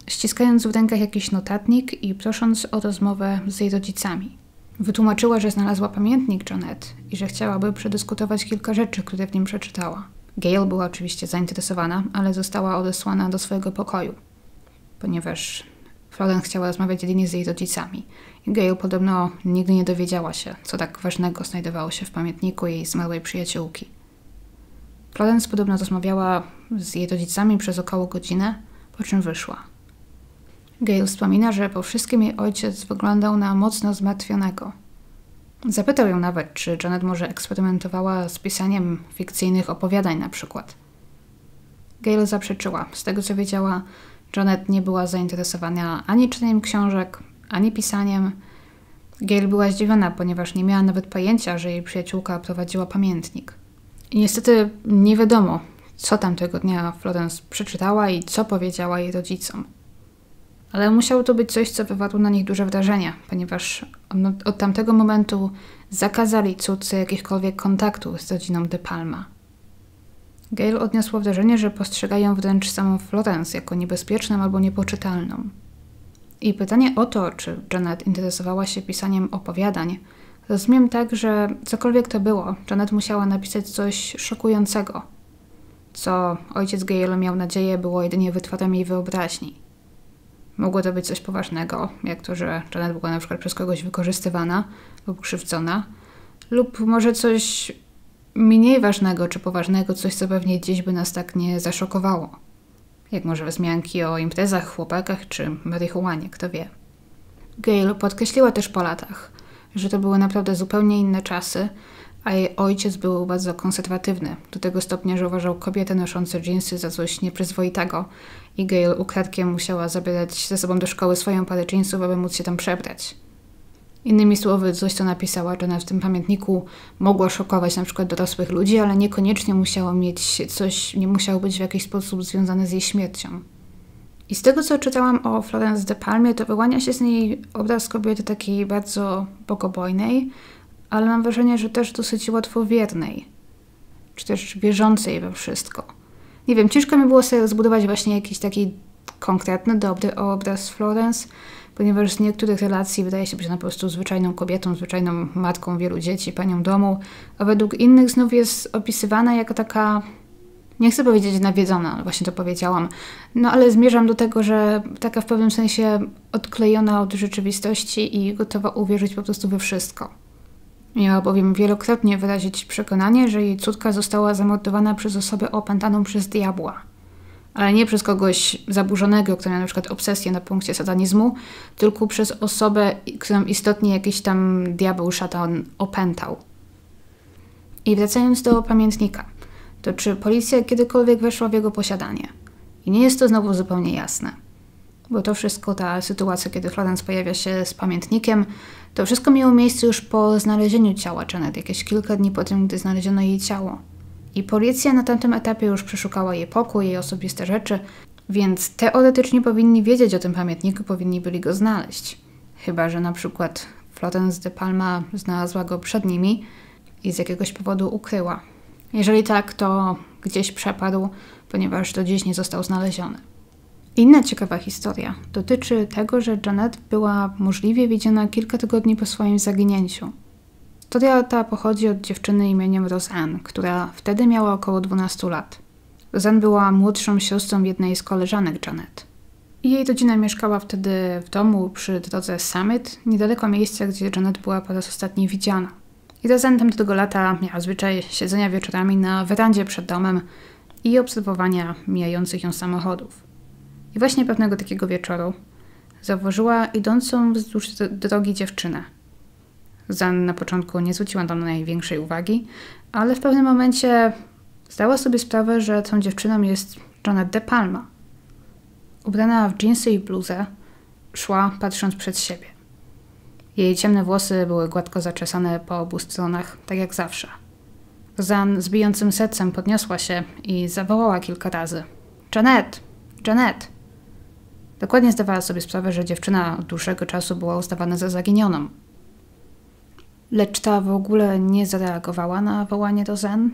ściskając w rękach jakiś notatnik i prosząc o rozmowę z jej rodzicami. Wytłumaczyła, że znalazła pamiętnik Janet i że chciałaby przedyskutować kilka rzeczy, które w nim przeczytała. Gail była oczywiście zainteresowana, ale została odesłana do swojego pokoju, ponieważ Florence chciała rozmawiać jedynie z jej rodzicami. Gail podobno nigdy nie dowiedziała się, co tak ważnego znajdowało się w pamiętniku jej zmarłej przyjaciółki. Florence podobno rozmawiała z jej rodzicami przez około godzinę, po czym wyszła. Gail wspomina, że po wszystkim jej ojciec wyglądał na mocno zmartwionego. Zapytał ją nawet, czy Janet może eksperymentowała z pisaniem fikcyjnych opowiadań na przykład. Gail zaprzeczyła. Z tego co wiedziała, Janet nie była zainteresowana ani czytaniem książek, ani pisaniem. Gail była zdziwiona, ponieważ nie miała nawet pojęcia, że jej przyjaciółka prowadziła pamiętnik. I niestety nie wiadomo, co tamtego dnia Florence przeczytała i co powiedziała jej rodzicom. Ale musiało to być coś, co wywarło na nich duże wrażenie, ponieważ od tamtego momentu zakazali córce jakichkolwiek kontaktów z rodziną DePalma. Gail odniosła wrażenie, że postrzegają wręcz samą Florence jako niebezpieczną albo niepoczytalną. I pytanie o to, czy Janet interesowała się pisaniem opowiadań, rozumiem tak, że cokolwiek to było, Janet musiała napisać coś szokującego, co ojciec Gail miał nadzieję było jedynie wytworem jej wyobraźni. Mogło to być coś poważnego, jak to, że Janet była na przykład przez kogoś wykorzystywana lub krzywdzona, lub może coś mniej ważnego czy poważnego, coś co pewnie dziś by nas tak nie zaszokowało. Jak może wzmianki o imprezach, chłopakach czy marihuanie, kto wie. Gail podkreśliła też po latach, że to były naprawdę zupełnie inne czasy, a jej ojciec był bardzo konserwatywny, do tego stopnia, że uważał kobiety noszące dżinsy za coś nieprzyzwoitego i Gail ukradkiem musiała zabierać ze sobą do szkoły swoją parę dżinsów, aby móc się tam przebrać. Innymi słowy, coś co napisała Janet w tym pamiętniku mogło szokować na przykład dorosłych ludzi, ale niekoniecznie musiało mieć coś, nie musiało być w jakiś sposób związane z jej śmiercią. I z tego, co czytałam o Florence DePalmie, to wyłania się z niej obraz kobiety takiej bardzo bogobojnej, ale mam wrażenie, że też dosyć łatwowiernej, czy też wierzącej we wszystko. Nie wiem, ciężko mi było sobie zbudować właśnie jakiś taki konkretny, dobry obraz Florence, ponieważ z niektórych relacji wydaje się być ona po prostu zwyczajną kobietą, zwyczajną matką wielu dzieci, panią domu, a według innych znów jest opisywana jako taka, nie chcę powiedzieć nawiedzona, ale właśnie to powiedziałam, no ale zmierzam do tego, że taka w pewnym sensie odklejona od rzeczywistości i gotowa uwierzyć po prostu we wszystko. Miała bowiem wielokrotnie wyrazić przekonanie, że jej córka została zamordowana przez osobę opętaną przez diabła. Ale nie przez kogoś zaburzonego, kto miał na przykład obsesję na punkcie satanizmu, tylko przez osobę, którą istotnie jakiś tam diabeł, szatan opętał. I wracając do pamiętnika, to czy policja kiedykolwiek weszła w jego posiadanie. I nie jest to znowu zupełnie jasne. Bo to wszystko, ta sytuacja, kiedy Florence pojawia się z pamiętnikiem, to wszystko miało miejsce już po znalezieniu ciała Janet, jakieś kilka dni po tym, gdy znaleziono jej ciało. I policja na tamtym etapie już przeszukała jej pokój, jej osobiste rzeczy, więc teoretycznie powinni wiedzieć o tym pamiętniku, powinni byli go znaleźć. Chyba że na przykład Florence DePalma znalazła go przed nimi i z jakiegoś powodu ukryła. Jeżeli tak, to gdzieś przepadł, ponieważ do dziś nie został znaleziony. Inna ciekawa historia dotyczy tego, że Janet była możliwie widziana kilka tygodni po swoim zaginięciu. Historia ta pochodzi od dziewczyny imieniem Roseanne, która wtedy miała około dwunastu lat. Roseanne była młodszą siostrą jednej z koleżanek Janet. Jej rodzina mieszkała wtedy w domu przy drodze Summit, niedaleko miejsca, gdzie Janet była po raz ostatni widziana. I Roseanne tamtego lata miała zwyczaj siedzenia wieczorami na werandzie przed domem i obserwowania mijających ją samochodów. I właśnie pewnego takiego wieczoru zauważyła idącą wzdłuż drogi dziewczynę. Roseanne na początku nie zwróciła na największej uwagi, ale w pewnym momencie zdała sobie sprawę, że tą dziewczyną jest Jeannette DePalma. Ubrana w dżinsy i bluzę, szła patrząc przed siebie. Jej ciemne włosy były gładko zaczesane po obu stronach, tak jak zawsze. Roseanne z bijącym sercem podniosła się i zawołała kilka razy. Janet! Janet! Dokładnie zdawała sobie sprawę, że dziewczyna od dłuższego czasu była uznawana za zaginioną. Lecz ta w ogóle nie zareagowała na wołanie Roseanne.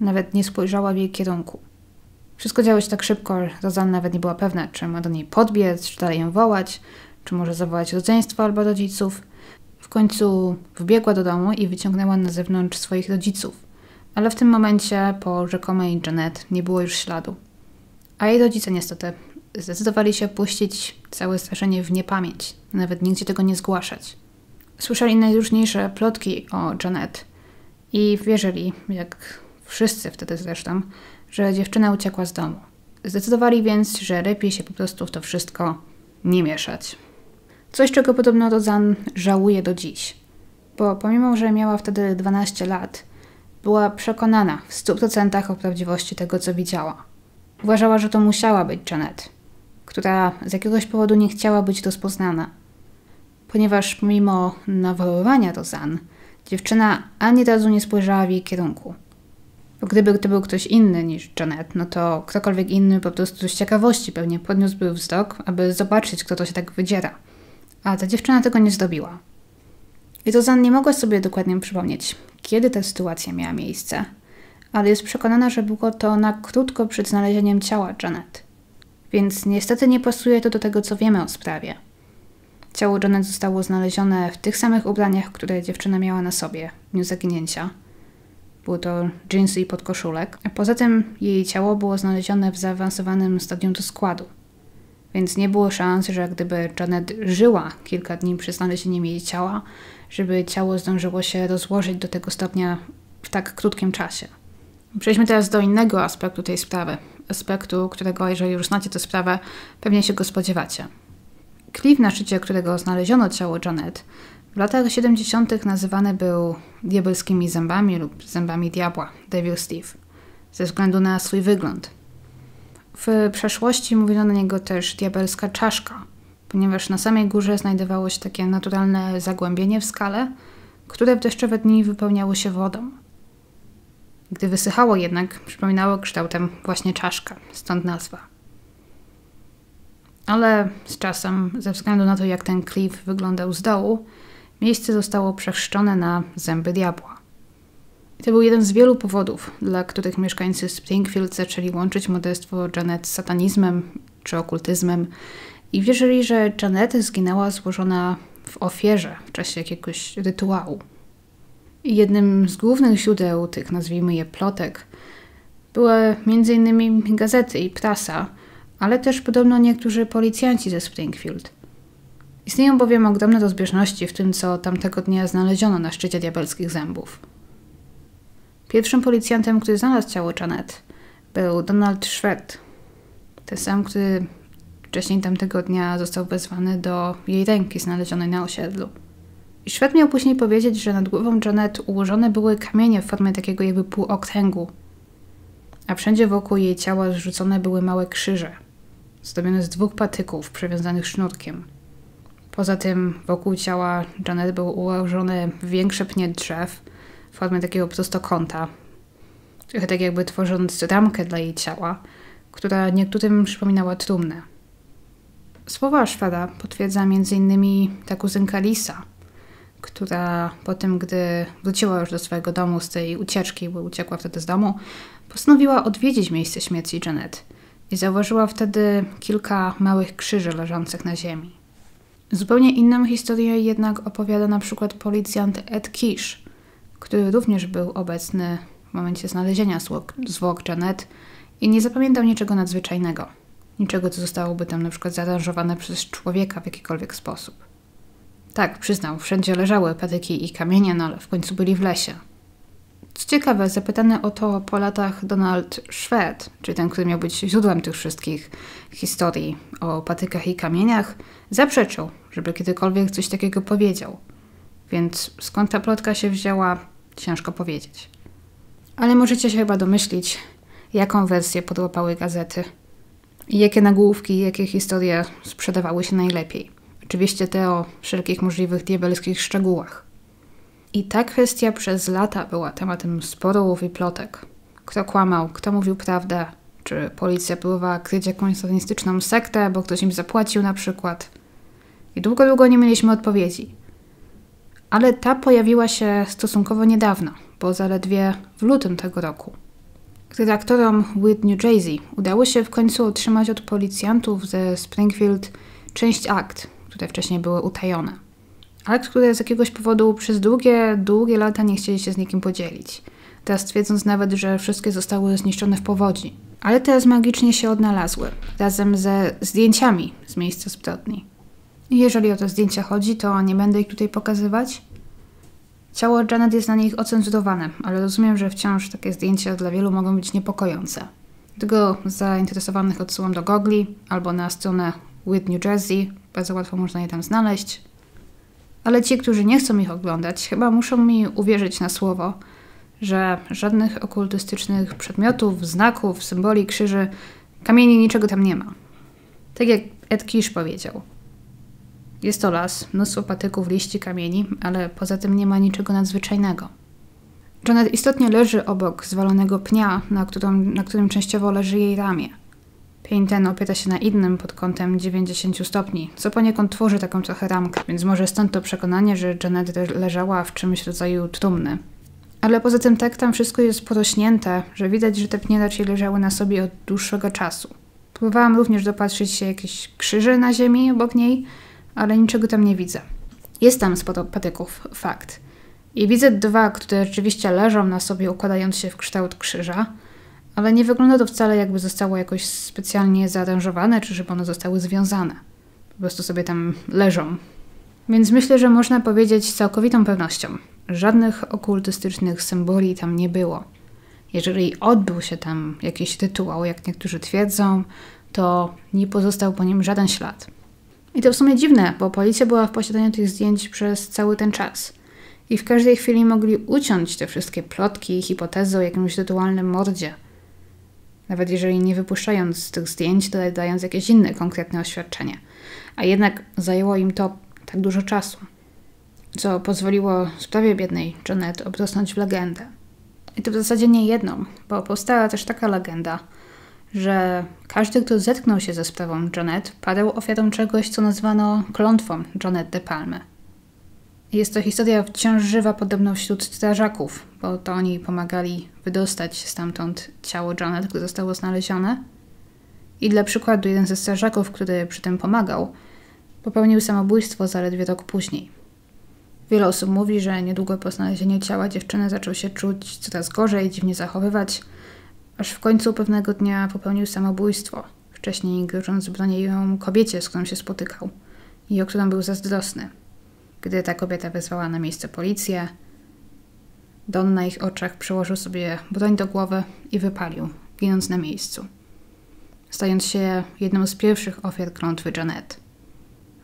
Nawet nie spojrzała w jej kierunku. Wszystko działo się tak szybko, że Roseanne nawet nie była pewna, czy ma do niej podbiec, czy dalej ją wołać, czy może zawołać rodzeństwo albo rodziców. W końcu wbiegła do domu i wyciągnęła na zewnątrz swoich rodziców. Ale w tym momencie po rzekomej Janet nie było już śladu. A jej rodzice niestety zdecydowali się puścić całe zdarzenie w niepamięć, nawet nigdzie tego nie zgłaszać. Słyszeli najróżniejsze plotki o Janet i wierzyli, jak wszyscy wtedy zresztą, że dziewczyna uciekła z domu. Zdecydowali więc, że lepiej się po prostu w to wszystko nie mieszać. Coś, czego podobno Roseanne żałuje do dziś. Bo pomimo, że miała wtedy dwanaście lat, była przekonana w stu procentach o prawdziwości tego, co widziała. Uważała, że to musiała być Janet, która z jakiegoś powodu nie chciała być rozpoznana. Ponieważ pomimo nawoływania Roseanne, dziewczyna ani razu nie spojrzała w jej kierunku. Bo gdyby to był ktoś inny niż Janet, no to ktokolwiek inny po prostu z ciekawości pewnie podniósłby wzrok, aby zobaczyć, kto to się tak wydziera. A ta dziewczyna tego nie zrobiła. I Roseanne nie mogła sobie dokładnie przypomnieć, kiedy ta sytuacja miała miejsce, ale jest przekonana, że było to na krótko przed znalezieniem ciała Janet. Więc niestety nie pasuje to do tego, co wiemy o sprawie. Ciało Janet zostało znalezione w tych samych ubraniach, które dziewczyna miała na sobie w dniu zaginięcia. Były to dżinsy i podkoszulek. A poza tym jej ciało było znalezione w zaawansowanym stadium rozkładu. Więc nie było szans, że gdyby Janet żyła kilka dni przed znalezieniem jej ciała, żeby ciało zdążyło się rozłożyć do tego stopnia w tak krótkim czasie. Przejdźmy teraz do innego aspektu tej sprawy. Aspektu, którego jeżeli już znacie tę sprawę, pewnie się go spodziewacie. Klif, na szczycie którego znaleziono ciało Janet, w latach siedemdziesiątych nazywany był diabelskimi zębami lub zębami diabła, Devil's Teeth, ze względu na swój wygląd. W przeszłości mówiono na niego też diabelska czaszka, ponieważ na samej górze znajdowało się takie naturalne zagłębienie w skale, które w deszczowe dni wypełniało się wodą. Gdy wysychało jednak, przypominało kształtem właśnie czaszkę, stąd nazwa. Ale z czasem, ze względu na to, jak ten klif wyglądał z dołu, miejsce zostało przechrzczone na zęby diabła. I to był jeden z wielu powodów, dla których mieszkańcy Springfield zaczęli łączyć morderstwo Janet z satanizmem czy okultyzmem i wierzyli, że Janet zginęła złożona w ofierze w czasie jakiegoś rytuału. I jednym z głównych źródeł tych, nazwijmy je, plotek były między innymi gazety i prasa, ale też podobno niektórzy policjanci ze Springfield. Istnieją bowiem ogromne rozbieżności w tym, co tamtego dnia znaleziono na szczycie diabelskich zębów. Pierwszym policjantem, który znalazł ciało Janet, był Donald Schwed. Ten sam, który wcześniej tamtego dnia został wezwany do jej ręki znalezionej na osiedlu. Schwed miał później powiedzieć, że nad głową Janet ułożone były kamienie w formie takiego jakby półokręgu. a wszędzie wokół jej ciała zrzucone były małe krzyże, zdobione z dwóch patyków przywiązanych sznurkiem. Poza tym wokół ciała Jeannette było ułożone większe pnie drzew w formie takiego prostokąta, trochę tak jakby tworząc ramkę dla jej ciała, która niektórym przypominała trumnę. Słowa Szweda potwierdza m.in. ta kuzynka Lisa, która po tym, gdy wróciła już do swojego domu z tej ucieczki, bo uciekła wtedy z domu, postanowiła odwiedzić miejsce śmierci Jeannette i zauważyła wtedy kilka małych krzyży leżących na ziemi. Zupełnie inną historię jednak opowiada na przykład policjant Ed Kish, który również był obecny w momencie znalezienia zwłok Jeannette i nie zapamiętał niczego nadzwyczajnego. Niczego, co zostałoby tam na przykład zaaranżowane przez człowieka w jakikolwiek sposób. Tak, przyznał, wszędzie leżały patyki i kamienie, no ale w końcu byli w lesie. Co ciekawe, zapytany o to po latach Donald Schwed, czyli ten, który miał być źródłem tych wszystkich historii o patykach i kamieniach, zaprzeczył, żeby kiedykolwiek coś takiego powiedział. Więc skąd ta plotka się wzięła, ciężko powiedzieć. Ale możecie się chyba domyślić, jaką wersję podłapały gazety. I jakie nagłówki, jakie historie sprzedawały się najlepiej. Oczywiście te o wszelkich możliwych diabelskich szczegółach. I ta kwestia przez lata była tematem sporów i plotek. Kto kłamał, kto mówił prawdę, czy policja próbowała kryć jakąś satanistyczną sektę, bo ktoś im zapłacił na przykład. I długo, długo nie mieliśmy odpowiedzi. Ale ta pojawiła się stosunkowo niedawno, bo zaledwie w lutym tego roku. Redaktorom Weird New Jersey udało się w końcu otrzymać od policjantów ze Springfield część akt, które wcześniej były utajone. Akt, które z jakiegoś powodu przez długie, długie lata nie chcieli się z nikim podzielić. Teraz twierdząc nawet, że wszystkie zostały zniszczone w powodzi. Ale teraz magicznie się odnalazły, razem ze zdjęciami z miejsca zbrodni. Jeżeli o te zdjęcia chodzi, to nie będę ich tutaj pokazywać. Ciało Jeannette jest na nich ocenzurowane, ale rozumiem, że wciąż takie zdjęcia dla wielu mogą być niepokojące. Dlatego zainteresowanych odsyłam do Google albo na stronę Weird New Jersey. Bardzo łatwo można je tam znaleźć. Ale ci, którzy nie chcą ich oglądać, chyba muszą mi uwierzyć na słowo, że żadnych okultystycznych przedmiotów, znaków, symboli, krzyży, kamieni, niczego tam nie ma. Tak jak Ed Kish powiedział. Jest to las, mnóstwo patyków, liści, kamieni, ale poza tym nie ma niczego nadzwyczajnego. Jeannette istotnie leży obok zwalonego pnia, na którym, na którym częściowo leży jej ramię. Pień ten opiera się na innym pod kątem dziewięćdziesięciu stopni, co poniekąd tworzy taką trochę ramkę, więc może stąd to przekonanie, że Jeannette leżała w czymś rodzaju trumny. Ale poza tym tak tam wszystko jest porośnięte, że widać, że te pnie raczej leżały na sobie od dłuższego czasu. Próbowałam również dopatrzyć się jakichś krzyży na ziemi obok niej, ale niczego tam nie widzę. Jest tam sporo patyków, fakt. I widzę dwa, które rzeczywiście leżą na sobie, układając się w kształt krzyża, ale nie wygląda to wcale, jakby zostało jakoś specjalnie zaaranżowane, czy żeby one zostały związane. Po prostu sobie tam leżą. Więc myślę, że można powiedzieć z całkowitą pewnością, żadnych okultystycznych symboli tam nie było. Jeżeli odbył się tam jakiś rytuał, jak niektórzy twierdzą, to nie pozostał po nim żaden ślad. I to w sumie dziwne, bo policja była w posiadaniu tych zdjęć przez cały ten czas. I w każdej chwili mogli uciąć te wszystkie plotki i hipotezy o jakimś rytualnym mordzie. Nawet jeżeli nie wypuszczając tych zdjęć, dodając jakieś inne konkretne oświadczenie. A jednak zajęło im to tak dużo czasu, co pozwoliło sprawie biednej Jeannette obrosnąć w legendę. I to w zasadzie nie jedną, bo powstała też taka legenda, że każdy, kto zetknął się ze sprawą Jeannette, padał ofiarą czegoś, co nazwano klątwą Jeannette DePalmy. Jest to historia wciąż żywa podobno wśród strażaków, bo to oni pomagali wydostać stamtąd ciało Jeannette, które zostało znalezione. I dla przykładu jeden ze strażaków, który przy tym pomagał, popełnił samobójstwo zaledwie rok później. Wiele osób mówi, że niedługo po znalezieniu ciała dziewczyny zaczął się czuć coraz gorzej, dziwnie zachowywać, aż w końcu pewnego dnia popełnił samobójstwo, wcześniej grożąc bronią ją kobiecie, z którą się spotykał i o którą był zazdrosny. Gdy ta kobieta wezwała na miejsce policję, Don na ich oczach przyłożył sobie broń do głowy i wypalił, ginąc na miejscu, stając się jedną z pierwszych ofiar klątwy Jeannette.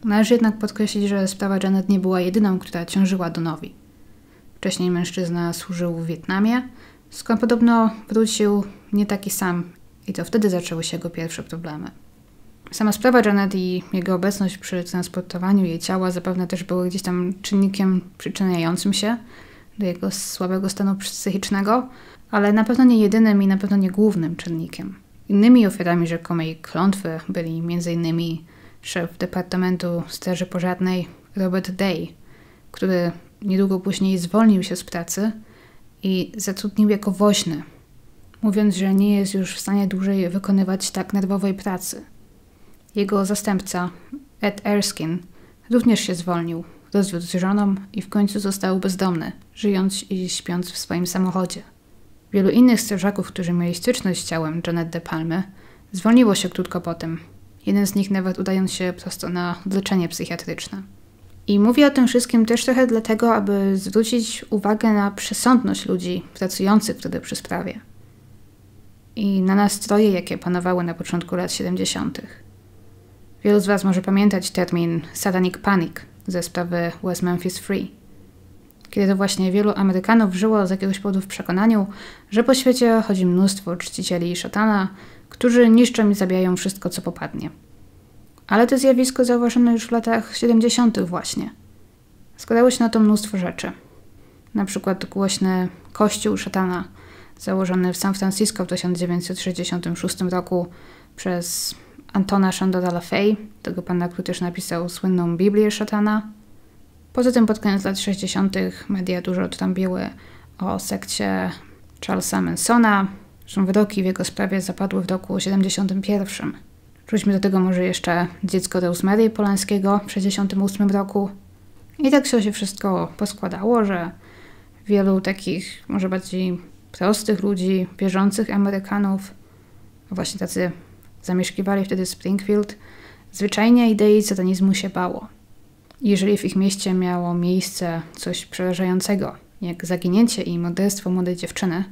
Należy jednak podkreślić, że sprawa Jeannette nie była jedyną, która ciążyła Donowi. Wcześniej mężczyzna służył w Wietnamie, skąd podobno wrócił nie taki sam i to wtedy zaczęły się jego pierwsze problemy. Sama sprawa Jeannette i jego obecność przy transportowaniu jej ciała zapewne też były gdzieś tam czynnikiem przyczyniającym się do jego słabego stanu psychicznego, ale na pewno nie jedynym i na pewno nie głównym czynnikiem. Innymi ofiarami rzekomej klątwy byli między innymi szef Departamentu Straży Pożarnej Robert Day, który niedługo później zwolnił się z pracy i zatrudnił jako woźny, mówiąc, że nie jest już w stanie dłużej wykonywać tak nerwowej pracy. Jego zastępca, Ed Erskine, również się zwolnił, rozwiódł z żoną i w końcu został bezdomny, żyjąc i śpiąc w swoim samochodzie. Wielu innych strażaków, którzy mieli styczność z ciałem Jeannette DePalmy, zwolniło się krótko po tym. Jeden z nich nawet udając się prosto na leczenie psychiatryczne. I mówię o tym wszystkim też trochę dlatego, aby zwrócić uwagę na przesądność ludzi pracujących wtedy przy sprawie. I na nastroje, jakie panowały na początku lat siedemdziesiątych. Wielu z Was może pamiętać termin Satanic Panic ze sprawy West Memphis Free, kiedy to właśnie wielu Amerykanów żyło z jakiegoś powodu w przekonaniu, że po świecie chodzi mnóstwo czcicieli szatana, którzy niszczą i zabijają wszystko, co popadnie. Ale to zjawisko zauważono już w latach siedemdziesiątych właśnie. Składało się na to mnóstwo rzeczy. Na przykład głośny kościół szatana, założony w San Francisco w tysiąc dziewięćset sześćdziesiątym szóstym roku przez Antona Shandora LaFay, tego pana, który też napisał słynną Biblię szatana. Poza tym pod koniec lat sześćdziesiątych media dużo odtrąbiły o sekcie Charlesa Mansona, zresztą wyroki w jego sprawie zapadły w roku siedemdziesiątym pierwszym. Wróćmy do tego może jeszcze dziecko Rosemary Polańskiego w sześćdziesiątym ósmym roku. I tak się wszystko poskładało, że wielu takich może bardziej prostych ludzi, bieżących Amerykanów, właśnie tacy zamieszkiwali wtedy Springfield, zwyczajnie idei satanizmu się bało. Jeżeli w ich mieście miało miejsce coś przerażającego, jak zaginięcie i morderstwo młodej dziewczyny,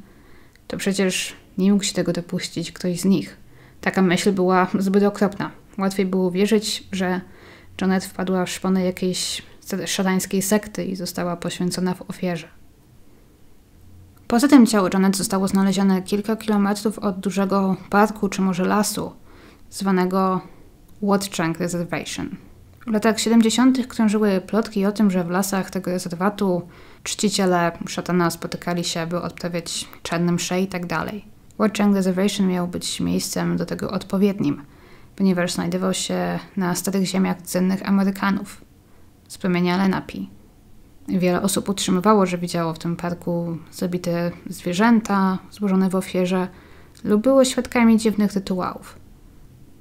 to przecież nie mógł się tego dopuścić ktoś z nich. Taka myśl była zbyt okropna. Łatwiej było wierzyć, że Jeannette wpadła w szpony jakiejś szatańskiej sekty i została poświęcona w ofierze. Poza tym ciało Jeannette zostało znalezione kilka kilometrów od dużego parku czy może lasu, zwanego Watchung Reservation. W latach siedemdziesiątych krążyły plotki o tym, że w lasach tego rezerwatu czciciele szatana spotykali się, by odprawiać czarne msze i tak dalej. Watchung Reservation miał być miejscem do tego odpowiednim, ponieważ znajdował się na starych ziemiach cennych Amerykanów, z plemienia Lenapi. Wiele osób utrzymywało, że widziało w tym parku zabite zwierzęta złożone w ofierze lub było świadkami dziwnych rytuałów.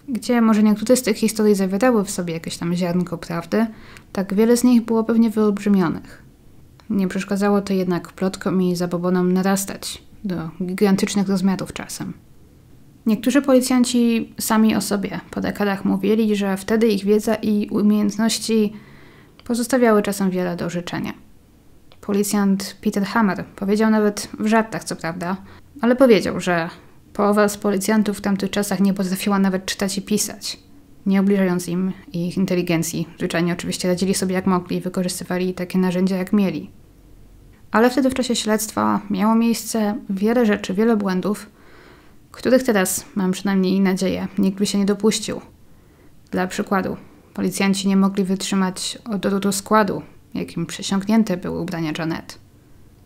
Gdzie może niektóre z tych historii zawierały w sobie jakieś tam ziarnko prawdy, tak wiele z nich było pewnie wyolbrzymionych. Nie przeszkadzało to jednak plotkom i zabobonom narastać do gigantycznych rozmiarów czasem. Niektórzy policjanci sami o sobie po dekadach mówili, że wtedy ich wiedza i umiejętności pozostawiały czasem wiele do życzenia. Policjant Peter Hammer powiedział nawet w żartach, co prawda, ale powiedział, że połowa z policjantów w tamtych czasach nie potrafiła nawet czytać i pisać, nie obliżając im ich inteligencji. Zwyczajnie oczywiście radzili sobie jak mogli i wykorzystywali takie narzędzia jak mieli. Ale wtedy w czasie śledztwa miało miejsce wiele rzeczy, wiele błędów, których teraz, mam przynajmniej nadzieję, nikt by się nie dopuścił. Dla przykładu, policjanci nie mogli wytrzymać odoru składu, jakim przesiąknięte były ubrania Jeannette.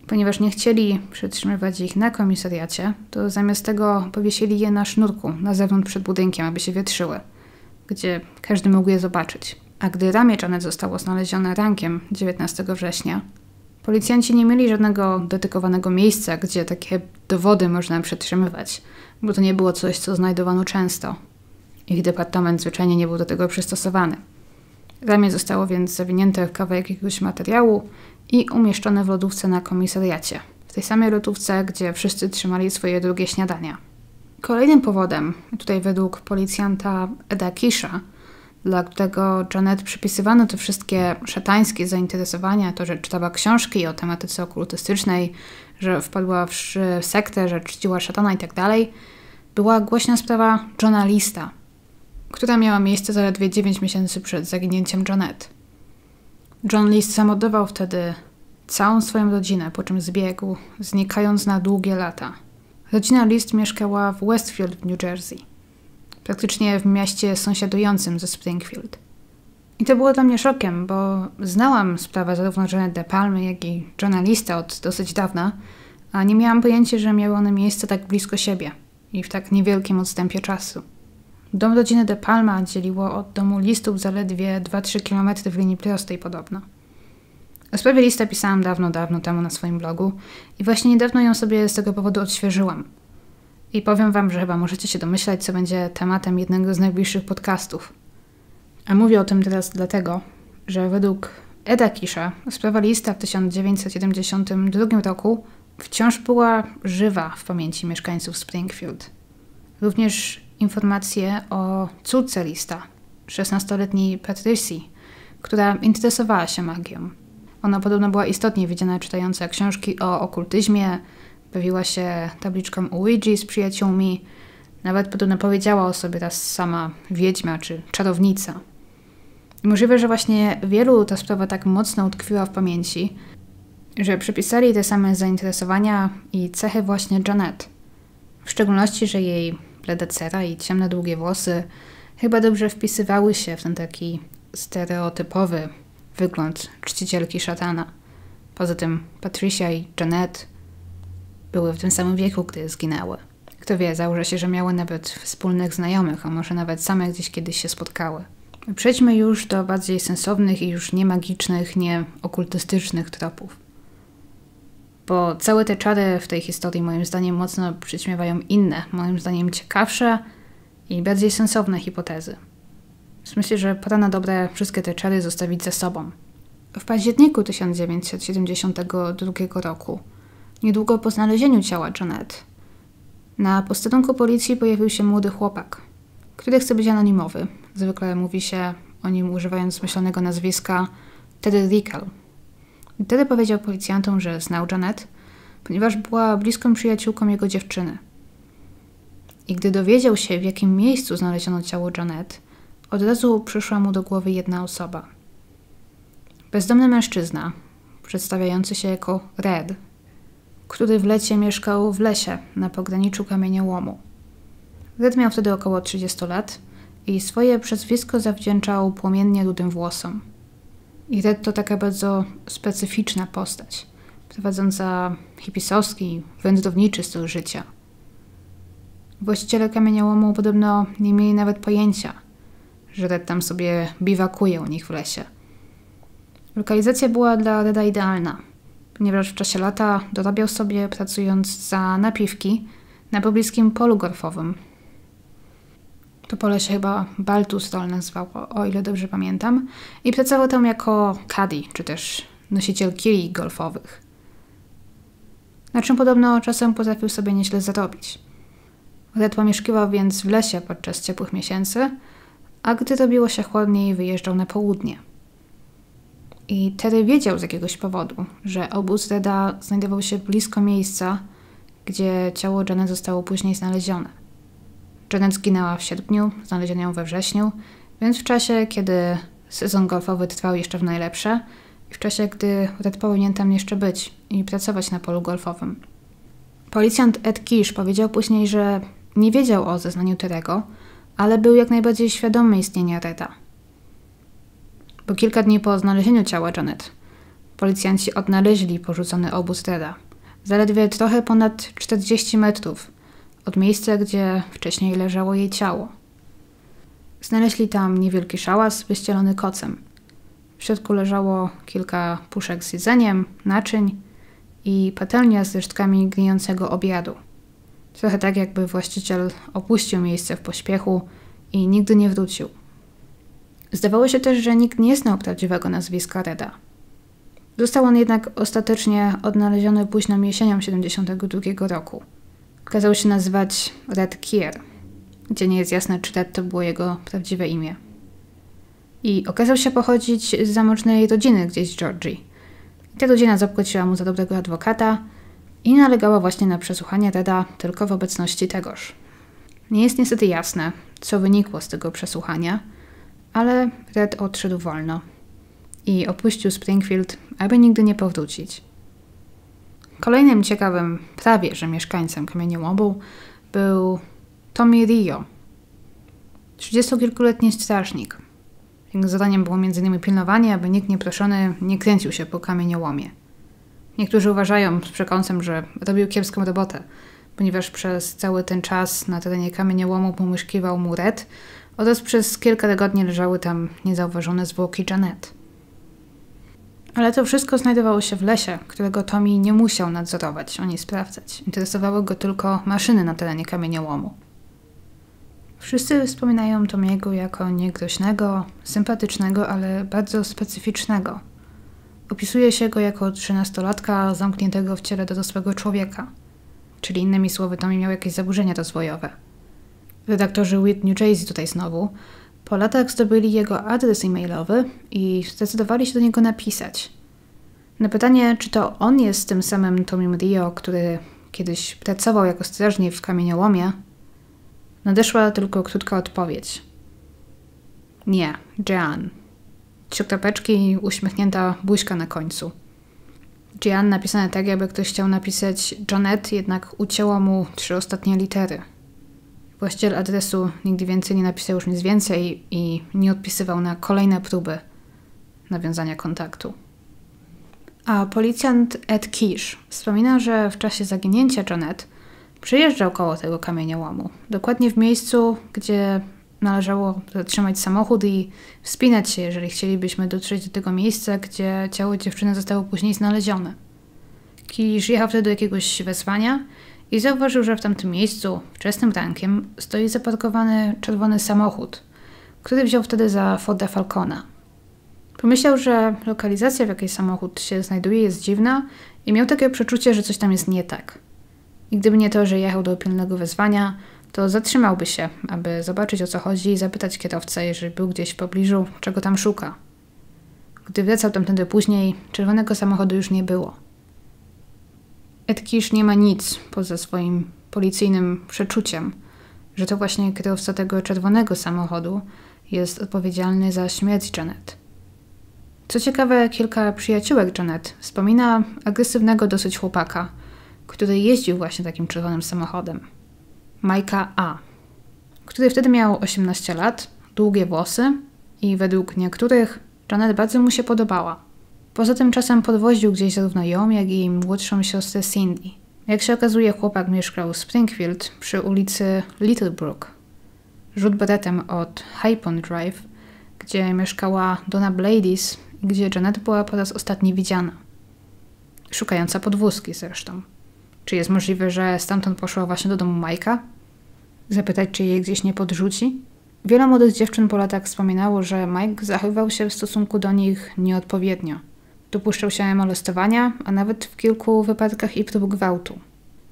Ponieważ nie chcieli przetrzymywać ich na komisariacie, to zamiast tego powiesili je na sznurku na zewnątrz przed budynkiem, aby się wietrzyły, gdzie każdy mógł je zobaczyć. A gdy ramię Jeannette zostało znalezione rankiem dziewiętnastego września, policjanci nie mieli żadnego dedykowanego miejsca, gdzie takie dowody można przetrzymywać, bo to nie było coś, co znajdowano często. Ich departament zwyczajnie nie był do tego przystosowany. Ramię zostało więc zawinięte w kawałek jakiegoś materiału i umieszczone w lodówce na komisariacie. W tej samej lodówce, gdzie wszyscy trzymali swoje drugie śniadania. Kolejnym powodem, tutaj według policjanta Eda Kisha, dla którego Jeannette przypisywano te wszystkie szatańskie zainteresowania, to, że czytała książki o tematyce okultystycznej, że wpadła w sektę, że czciła szatana itd., była głośna sprawa Johna Lista, która miała miejsce zaledwie dziewięć miesięcy przed zaginięciem Jeannette. John List zamordował wtedy całą swoją rodzinę, po czym zbiegł, znikając na długie lata. Rodzina List mieszkała w Westfield w New Jersey, praktycznie w mieście sąsiadującym ze Springfield. I to było dla mnie szokiem, bo znałam sprawę zarówno Jeannette DePalmy, jak i Johna Lista od dosyć dawna, a nie miałam pojęcia, że miały one miejsce tak blisko siebie i w tak niewielkim odstępie czasu. Dom rodziny DePalma dzieliło od domu Listów zaledwie dwa trzy kilometry w linii prostej podobno. O sprawie Lista pisałam dawno, dawno temu na swoim blogu i właśnie niedawno ją sobie z tego powodu odświeżyłam. I powiem wam, że chyba możecie się domyślać, co będzie tematem jednego z najbliższych podcastów. A mówię o tym teraz dlatego, że według Eda Kisha sprawa Lista w tysiąc dziewięćset siedemdziesiątym drugim roku wciąż była żywa w pamięci mieszkańców Springfield. Również informacje o córce Lista, szesnastoletniej Patricji, która interesowała się magią. Ona podobno była istotnie widziana czytająca książki o okultyzmie, bawiła się tabliczką Ouija z przyjaciółmi, nawet podobno powiedziała o sobie ta sama wiedźma czy czarownica. I możliwe, że właśnie wielu ta sprawa tak mocno utkwiła w pamięci, że przypisali te same zainteresowania i cechy właśnie Jeannette. W szczególności, że jej blada cera i ciemne długie włosy chyba dobrze wpisywały się w ten taki stereotypowy wygląd czcicielki szatana. Poza tym Patricia i Jeannette były w tym samym wieku, gdy zginęły. Kto wie, założę się, że miały nawet wspólnych znajomych, a może nawet same gdzieś kiedyś się spotkały. Przejdźmy już do bardziej sensownych i już nie magicznych, nie okultystycznych tropów. Bo całe te czary w tej historii moim zdaniem mocno przyćmiewają inne, moim zdaniem ciekawsze i bardziej sensowne hipotezy. Myślę, że pora na dobre wszystkie te czary zostawić za sobą. W październiku tysiąc dziewięćset siedemdziesiątego drugiego roku, niedługo po znalezieniu ciała Jeannette, na posterunku policji pojawił się młody chłopak, który chce być anonimowy. Zwykle mówi się o nim używając zmyślonego nazwiska Teddy Rickel. Teddy powiedział policjantom, że znał Jeannette, ponieważ była bliską przyjaciółką jego dziewczyny. I gdy dowiedział się, w jakim miejscu znaleziono ciało Jeannette, od razu przyszła mu do głowy jedna osoba. Bezdomny mężczyzna, przedstawiający się jako Red, który w lecie mieszkał w lesie na pograniczu kamieniołomu. Red miał wtedy około trzydziestu lat i swoje przezwisko zawdzięczał płomiennie rudym włosom. I Red to taka bardzo specyficzna postać, prowadząca hipisowski, wędrowniczy styl życia. Właściciele kamieniołomu podobno nie mieli nawet pojęcia, że Red tam sobie biwakuje u nich w lesie. Lokalizacja była dla Reda idealna, ponieważ w czasie lata dorabiał sobie pracując za napiwki na pobliskim polu golfowym. To pole się chyba Baltus Roll nazywało, o ile dobrze pamiętam, i pracował tam jako caddy, czy też nosiciel kij golfowych. Na czym podobno czasem potrafił sobie nieźle zarobić. Red pomieszkiwał więc w lesie podczas ciepłych miesięcy, a gdy robiło się chłodniej, wyjeżdżał na południe. I Terry wiedział z jakiegoś powodu, że obóz Reda znajdował się blisko miejsca, gdzie ciało Jeannette zostało później znalezione. Jeannette zginęła w sierpniu, znaleziono ją we wrześniu, więc w czasie, kiedy sezon golfowy trwał jeszcze w najlepsze i w czasie, gdy Red powinien tam jeszcze być i pracować na polu golfowym. Policjant Ed Kish powiedział później, że nie wiedział o zeznaniu Terry'ego, ale był jak najbardziej świadomy istnienia Reda. Bo kilka dni po znalezieniu ciała Jeannette, policjanci odnaleźli porzucony obóz Reda, zaledwie trochę ponad czterdzieści metrów od miejsca, gdzie wcześniej leżało jej ciało. Znaleźli tam niewielki szałas wyścielony kocem. W środku leżało kilka puszek z jedzeniem, naczyń i patelnia z resztkami gnijącego obiadu. Trochę tak, jakby właściciel opuścił miejsce w pośpiechu i nigdy nie wrócił. Zdawało się też, że nikt nie znał prawdziwego nazwiska Reda. Został on jednak ostatecznie odnaleziony późną jesienią tysiąc dziewięćset siedemdziesiątego drugiego roku. Kazał się nazywać Red Kier, gdzie nie jest jasne, czy Red to było jego prawdziwe imię. I okazał się pochodzić z zamożnej rodziny gdzieś w Georgii. Ta rodzina zapłaciła mu za dobrego adwokata i nalegała właśnie na przesłuchanie Reda tylko w obecności tegoż. Nie jest niestety jasne, co wynikło z tego przesłuchania, ale Red odszedł wolno i opuścił Springfield, aby nigdy nie powrócić. Kolejnym ciekawym, prawie że mieszkańcem kamieniołomu był Tommy Rio, trzydziestokilkuletni strażnik. Jego zadaniem było między innymi pilnowanie, aby nikt nieproszony nie kręcił się po kamieniołomie. Niektórzy uważają z przekąsem, że robił kiepską robotę, ponieważ przez cały ten czas na terenie kamieniołomu pomieszkiwał mu Red oraz przez kilka tygodni leżały tam niezauważone zwłoki Jeannette. Ale to wszystko znajdowało się w lesie, którego Tommy nie musiał nadzorować ani sprawdzać. Interesowały go tylko maszyny na terenie kamieniołomu. Wszyscy wspominają Tommy'ego jako niegroźnego, sympatycznego, ale bardzo specyficznego. Opisuje się go jako trzynastolatka zamkniętego w ciele dorosłego człowieka. Czyli innymi słowy, Tommy miał jakieś zaburzenia rozwojowe. Redaktorzy Weird New Jersey tutaj znowu po latach zdobyli jego adres e-mailowy i zdecydowali się do niego napisać. Na pytanie, czy to on jest tym samym Tommym Rio, który kiedyś pracował jako strażnik w kamieniołomie, nadeszła tylko krótka odpowiedź. Nie, Jeanne. Trzy kropeczki i uśmiechnięta buźka na końcu. Jeanne napisane tak, jakby ktoś chciał napisać Jeannette, jednak ucięło mu trzy ostatnie litery. Właściciel adresu nigdy więcej nie napisał już nic więcej i nie odpisywał na kolejne próby nawiązania kontaktu. A policjant Ed Kish wspomina, że w czasie zaginięcia Jeannette przyjeżdżał koło tego kamieniołomu, dokładnie w miejscu, gdzie należało zatrzymać samochód i wspinać się, jeżeli chcielibyśmy dotrzeć do tego miejsca, gdzie ciało dziewczyny zostało później znalezione. Kisz jechał wtedy do jakiegoś wezwania i zauważył, że w tamtym miejscu, wczesnym rankiem, stoi zaparkowany czerwony samochód, który wziął wtedy za Forda Falcona. Pomyślał, że lokalizacja, w jakiej samochód się znajduje, jest dziwna i miał takie przeczucie, że coś tam jest nie tak. I gdyby nie to, że jechał do pilnego wezwania, to zatrzymałby się, aby zobaczyć, o co chodzi i zapytać kierowcę, jeżeli był gdzieś w pobliżu, czego tam szuka. Gdy wracał tamtędy później, czerwonego samochodu już nie było. Ed Kish nie ma nic poza swoim policyjnym przeczuciem, że to właśnie kierowca tego czerwonego samochodu jest odpowiedzialny za śmierć Jeannette. Co ciekawe, kilka przyjaciółek Jeannette wspomina agresywnego dosyć chłopaka, który jeździł właśnie takim czerwonym samochodem. Mike'a A, który wtedy miał osiemnaście lat, długie włosy i według niektórych Jeannette bardzo mu się podobała. Poza tym czasem podwoził gdzieś zarówno ją, jak i młodszą siostrę Cindy. Jak się okazuje, chłopak mieszkał w Springfield przy ulicy Littlebrook, rzut beretem od High Point Drive, gdzie mieszkała Donna Bladys, gdzie Jeannette była po raz ostatni widziana. Szukająca podwózki zresztą. Czy jest możliwe, że stamtąd poszła właśnie do domu Mike'a? Zapytać, czy jej gdzieś nie podrzuci? Wiele młodych dziewczyn po latach wspominało, że Mike zachowywał się w stosunku do nich nieodpowiednio. Dopuszczał się molestowania, a nawet w kilku wypadkach i prób gwałtu.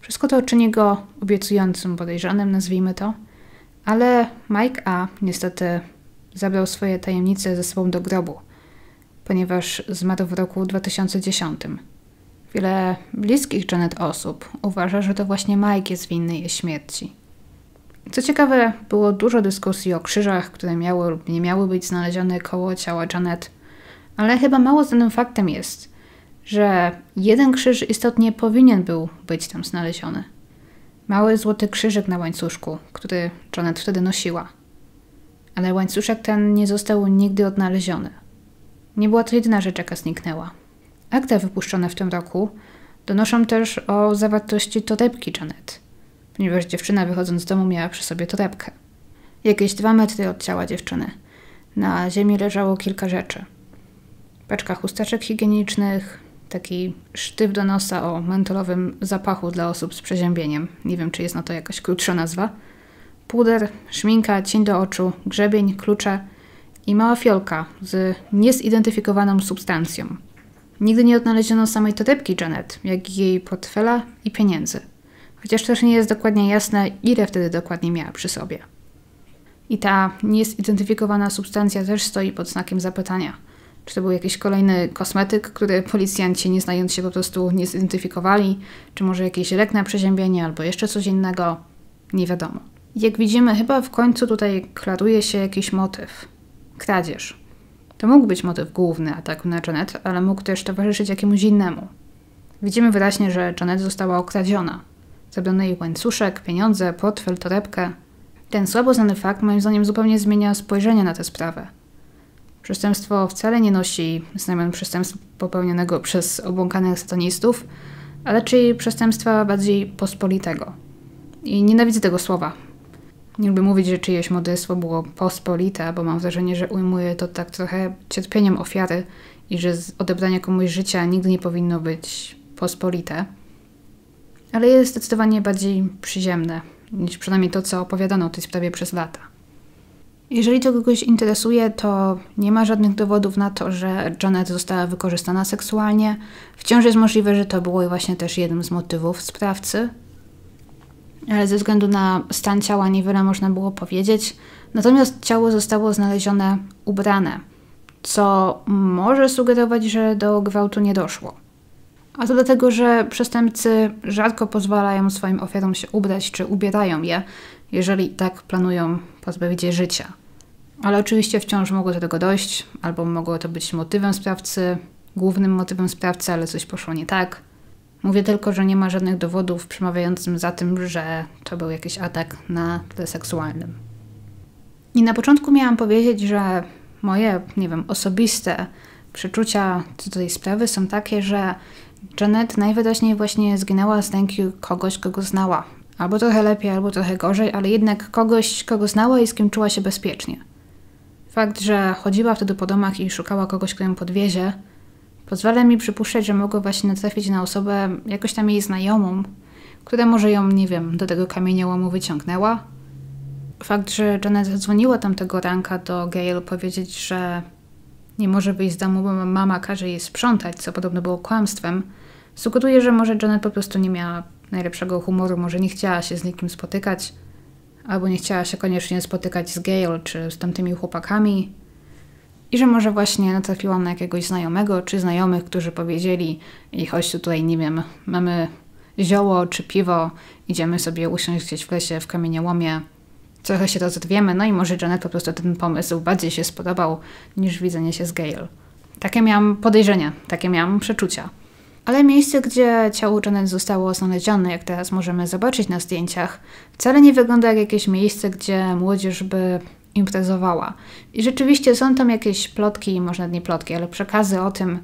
Wszystko to czyni go obiecującym podejrzanym, nazwijmy to, ale Mike A. niestety zabrał swoje tajemnice ze sobą do grobu, ponieważ zmarł w roku dwa tysiące dziesiątym. Wiele bliskich Jeannette osób uważa, że to właśnie Mike jest winny jej śmierci. Co ciekawe, było dużo dyskusji o krzyżach, które miały lub nie miały być znalezione koło ciała Jeannette, ale chyba mało znanym faktem jest, że jeden krzyż istotnie powinien był być tam znaleziony. Mały złoty krzyżyk na łańcuszku, który Jeannette wtedy nosiła. Ale łańcuszek ten nie został nigdy odnaleziony. Nie była to jedyna rzecz, jaka zniknęła. Akta wypuszczone w tym roku donoszą też o zawartości torebki Jeannette, ponieważ dziewczyna wychodząc z domu miała przy sobie torebkę. Jakieś dwa metry od ciała dziewczyny. Na ziemi leżało kilka rzeczy. Paczka chusteczek higienicznych, taki sztyw do nosa o mentolowym zapachu dla osób z przeziębieniem, nie wiem czy jest na to jakaś krótsza nazwa, puder, szminka, cień do oczu, grzebień, klucze i mała fiolka z niezidentyfikowaną substancją. Nigdy nie odnaleziono samej torebki Jeannette, jak i jej portfela i pieniędzy. Chociaż też nie jest dokładnie jasne, ile wtedy dokładnie miała przy sobie. I ta niezidentyfikowana substancja też stoi pod znakiem zapytania. Czy to był jakiś kolejny kosmetyk, który policjanci, nie znając się, po prostu nie zidentyfikowali? Czy może jakiś lek na przeziębienie, albo jeszcze coś innego? Nie wiadomo. Jak widzimy, chyba w końcu tutaj klaruje się jakiś motyw. Kradzież. To mógł być motyw główny ataku na Jeannette, ale mógł też towarzyszyć jakiemuś innemu. Widzimy wyraźnie, że Jeannette została okradziona. Zabrano jej łańcuszek, pieniądze, portfel, torebkę. Ten słabo znany fakt moim zdaniem zupełnie zmienia spojrzenie na tę sprawę. Przestępstwo wcale nie nosi znamion przestępstw popełnionego przez obłąkanych satanistów, ale czyli przestępstwa bardziej pospolitego. I nienawidzę tego słowa. Nie lubię mówić, że czyjeś morderstwo było pospolite, bo mam wrażenie, że ujmuje to tak trochę cierpieniem ofiary i że odebranie komuś życia nigdy nie powinno być pospolite. Ale jest zdecydowanie bardziej przyziemne, niż przynajmniej to, co opowiadano o tej sprawie przez lata. Jeżeli to kogoś interesuje, to nie ma żadnych dowodów na to, że Jeannette została wykorzystana seksualnie. Wciąż jest możliwe, że to było właśnie też jednym z motywów sprawcy. Ale ze względu na stan ciała niewiele można było powiedzieć. Natomiast ciało zostało znalezione ubrane, co może sugerować, że do gwałtu nie doszło. A to dlatego, że przestępcy rzadko pozwalają swoim ofiarom się ubrać czy ubierają je, jeżeli tak planują pozbawić je życia. Ale oczywiście wciąż mogło do tego dojść, albo mogło to być motywem sprawcy, głównym motywem sprawcy, ale coś poszło nie tak. Mówię tylko, że nie ma żadnych dowodów przemawiających za tym, że to był jakiś atak na tle seksualnym. I na początku miałam powiedzieć, że moje, nie wiem, osobiste przeczucia co do tej sprawy są takie, że Jeannette najwyraźniej właśnie zginęła z ręki kogoś, kogo znała. Albo trochę lepiej, albo trochę gorzej, ale jednak kogoś, kogo znała i z kim czuła się bezpiecznie. Fakt, że chodziła wtedy po domach i szukała kogoś, kto ją podwiezie, pozwala mi przypuszczać, że mogła właśnie natrafić na osobę jakoś tam jej znajomą, która może ją, nie wiem, do tego kamieniołomu wyciągnęła. Fakt, że Jeannette zadzwoniła tamtego ranka do Gail powiedzieć, że nie może wyjść z domu, bo mama każe jej sprzątać, co podobno było kłamstwem, sugeruje, że może Jeannette po prostu nie miała najlepszego humoru, może nie chciała się z nikim spotykać, albo nie chciała się koniecznie spotykać z Gail czy z tamtymi chłopakami. I że może właśnie natrafiłam na jakiegoś znajomego czy znajomych, którzy powiedzieli i chodź tutaj, nie wiem, mamy zioło czy piwo, idziemy sobie usiąść gdzieś w lesie, w kamieniołomie, trochę się rozodwiemy, no i może Jeannette po prostu ten pomysł bardziej się spodobał niż widzenie się z Gail. Takie miałam podejrzenia, takie miałam przeczucia. Ale miejsce, gdzie ciało Jeannette zostało znalezione, jak teraz możemy zobaczyć na zdjęciach, wcale nie wygląda jak jakieś miejsce, gdzie młodzież by imprezowała. I rzeczywiście są tam jakieś plotki, może nie plotki, ale przekazy o tym,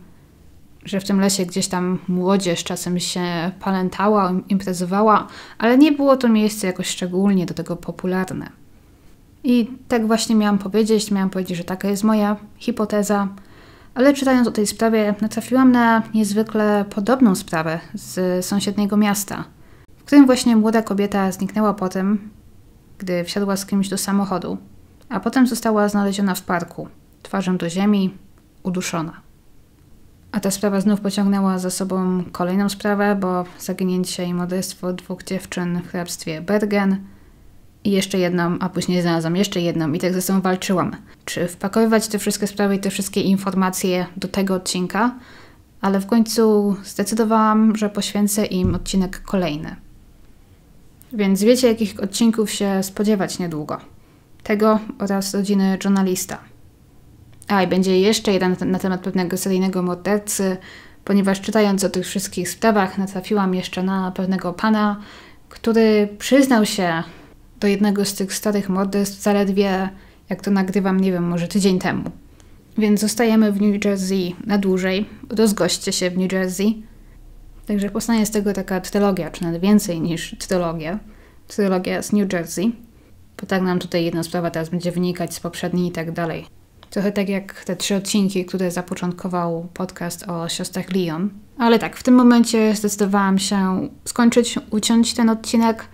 że w tym lesie gdzieś tam młodzież czasem się palętała, imprezowała, ale nie było to miejsce jakoś szczególnie do tego popularne. I tak właśnie miałam powiedzieć, miałam powiedzieć, że taka jest moja hipoteza, ale czytając o tej sprawie natrafiłam na niezwykle podobną sprawę z sąsiedniego miasta, w którym właśnie młoda kobieta zniknęła po tym, gdy wsiadła z kimś do samochodu, a potem została znaleziona w parku, twarzą do ziemi, uduszona. A ta sprawa znów pociągnęła za sobą kolejną sprawę, bo zaginięcie i morderstwo dwóch dziewczyn w hrabstwie Bergen i jeszcze jedną, a później znalazłam jeszcze jedną i tak ze sobą walczyłam. Czy wpakowywać te wszystkie sprawy i te wszystkie informacje do tego odcinka, ale w końcu zdecydowałam, że poświęcę im odcinek kolejny. Więc wiecie, jakich odcinków się spodziewać niedługo. Tego oraz rodziny journalista. A i będzie jeszcze jeden na temat pewnego seryjnego mordercy, ponieważ czytając o tych wszystkich sprawach natrafiłam jeszcze na pewnego pana, który przyznał się do jednego z tych starych morderstw zaledwie, jak to nagrywam, nie wiem, może tydzień temu. Więc zostajemy w New Jersey na dłużej, rozgoście się w New Jersey. Także powstanie z tego taka trylogia, czy nawet więcej niż trylogia. Trylogia z New Jersey. Bo tak nam tutaj jedna sprawa teraz będzie wynikać z poprzedniej i tak dalej. Trochę tak jak te trzy odcinki, które zapoczątkował podcast o siostrach Leon. Ale tak, w tym momencie zdecydowałam się skończyć, uciąć ten odcinek.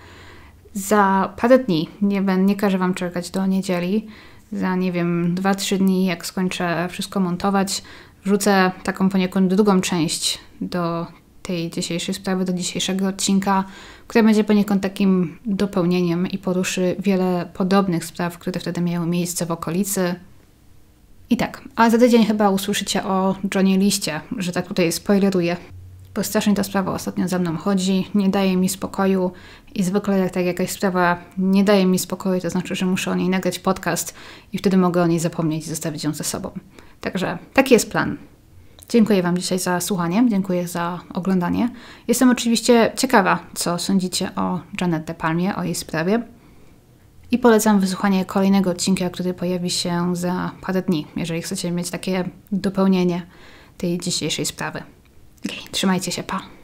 Za parę dni, nie, nie każę wam czekać do niedzieli, za nie wiem, dwa trzy dni, jak skończę wszystko montować, wrzucę taką poniekąd drugą część do tej dzisiejszej sprawy, do dzisiejszego odcinka, która będzie poniekąd takim dopełnieniem i poruszy wiele podobnych spraw, które wtedy miały miejsce w okolicy. I tak, a za tydzień chyba usłyszycie o Johnny Liście, że tak tutaj spoileruję. Bo strasznie ta sprawa ostatnio za mną chodzi, nie daje mi spokoju i zwykle jak tak jakaś sprawa nie daje mi spokoju, to znaczy, że muszę o niej nagrać podcast i wtedy mogę o niej zapomnieć i zostawić ją ze sobą. Także taki jest plan. Dziękuję Wam dzisiaj za słuchanie, dziękuję za oglądanie. Jestem oczywiście ciekawa, co sądzicie o Jeannette DePalmie, o jej sprawie. I polecam wysłuchanie kolejnego odcinka, który pojawi się za parę dni, jeżeli chcecie mieć takie dopełnienie tej dzisiejszej sprawy. Okay, trzymajcie się, pa!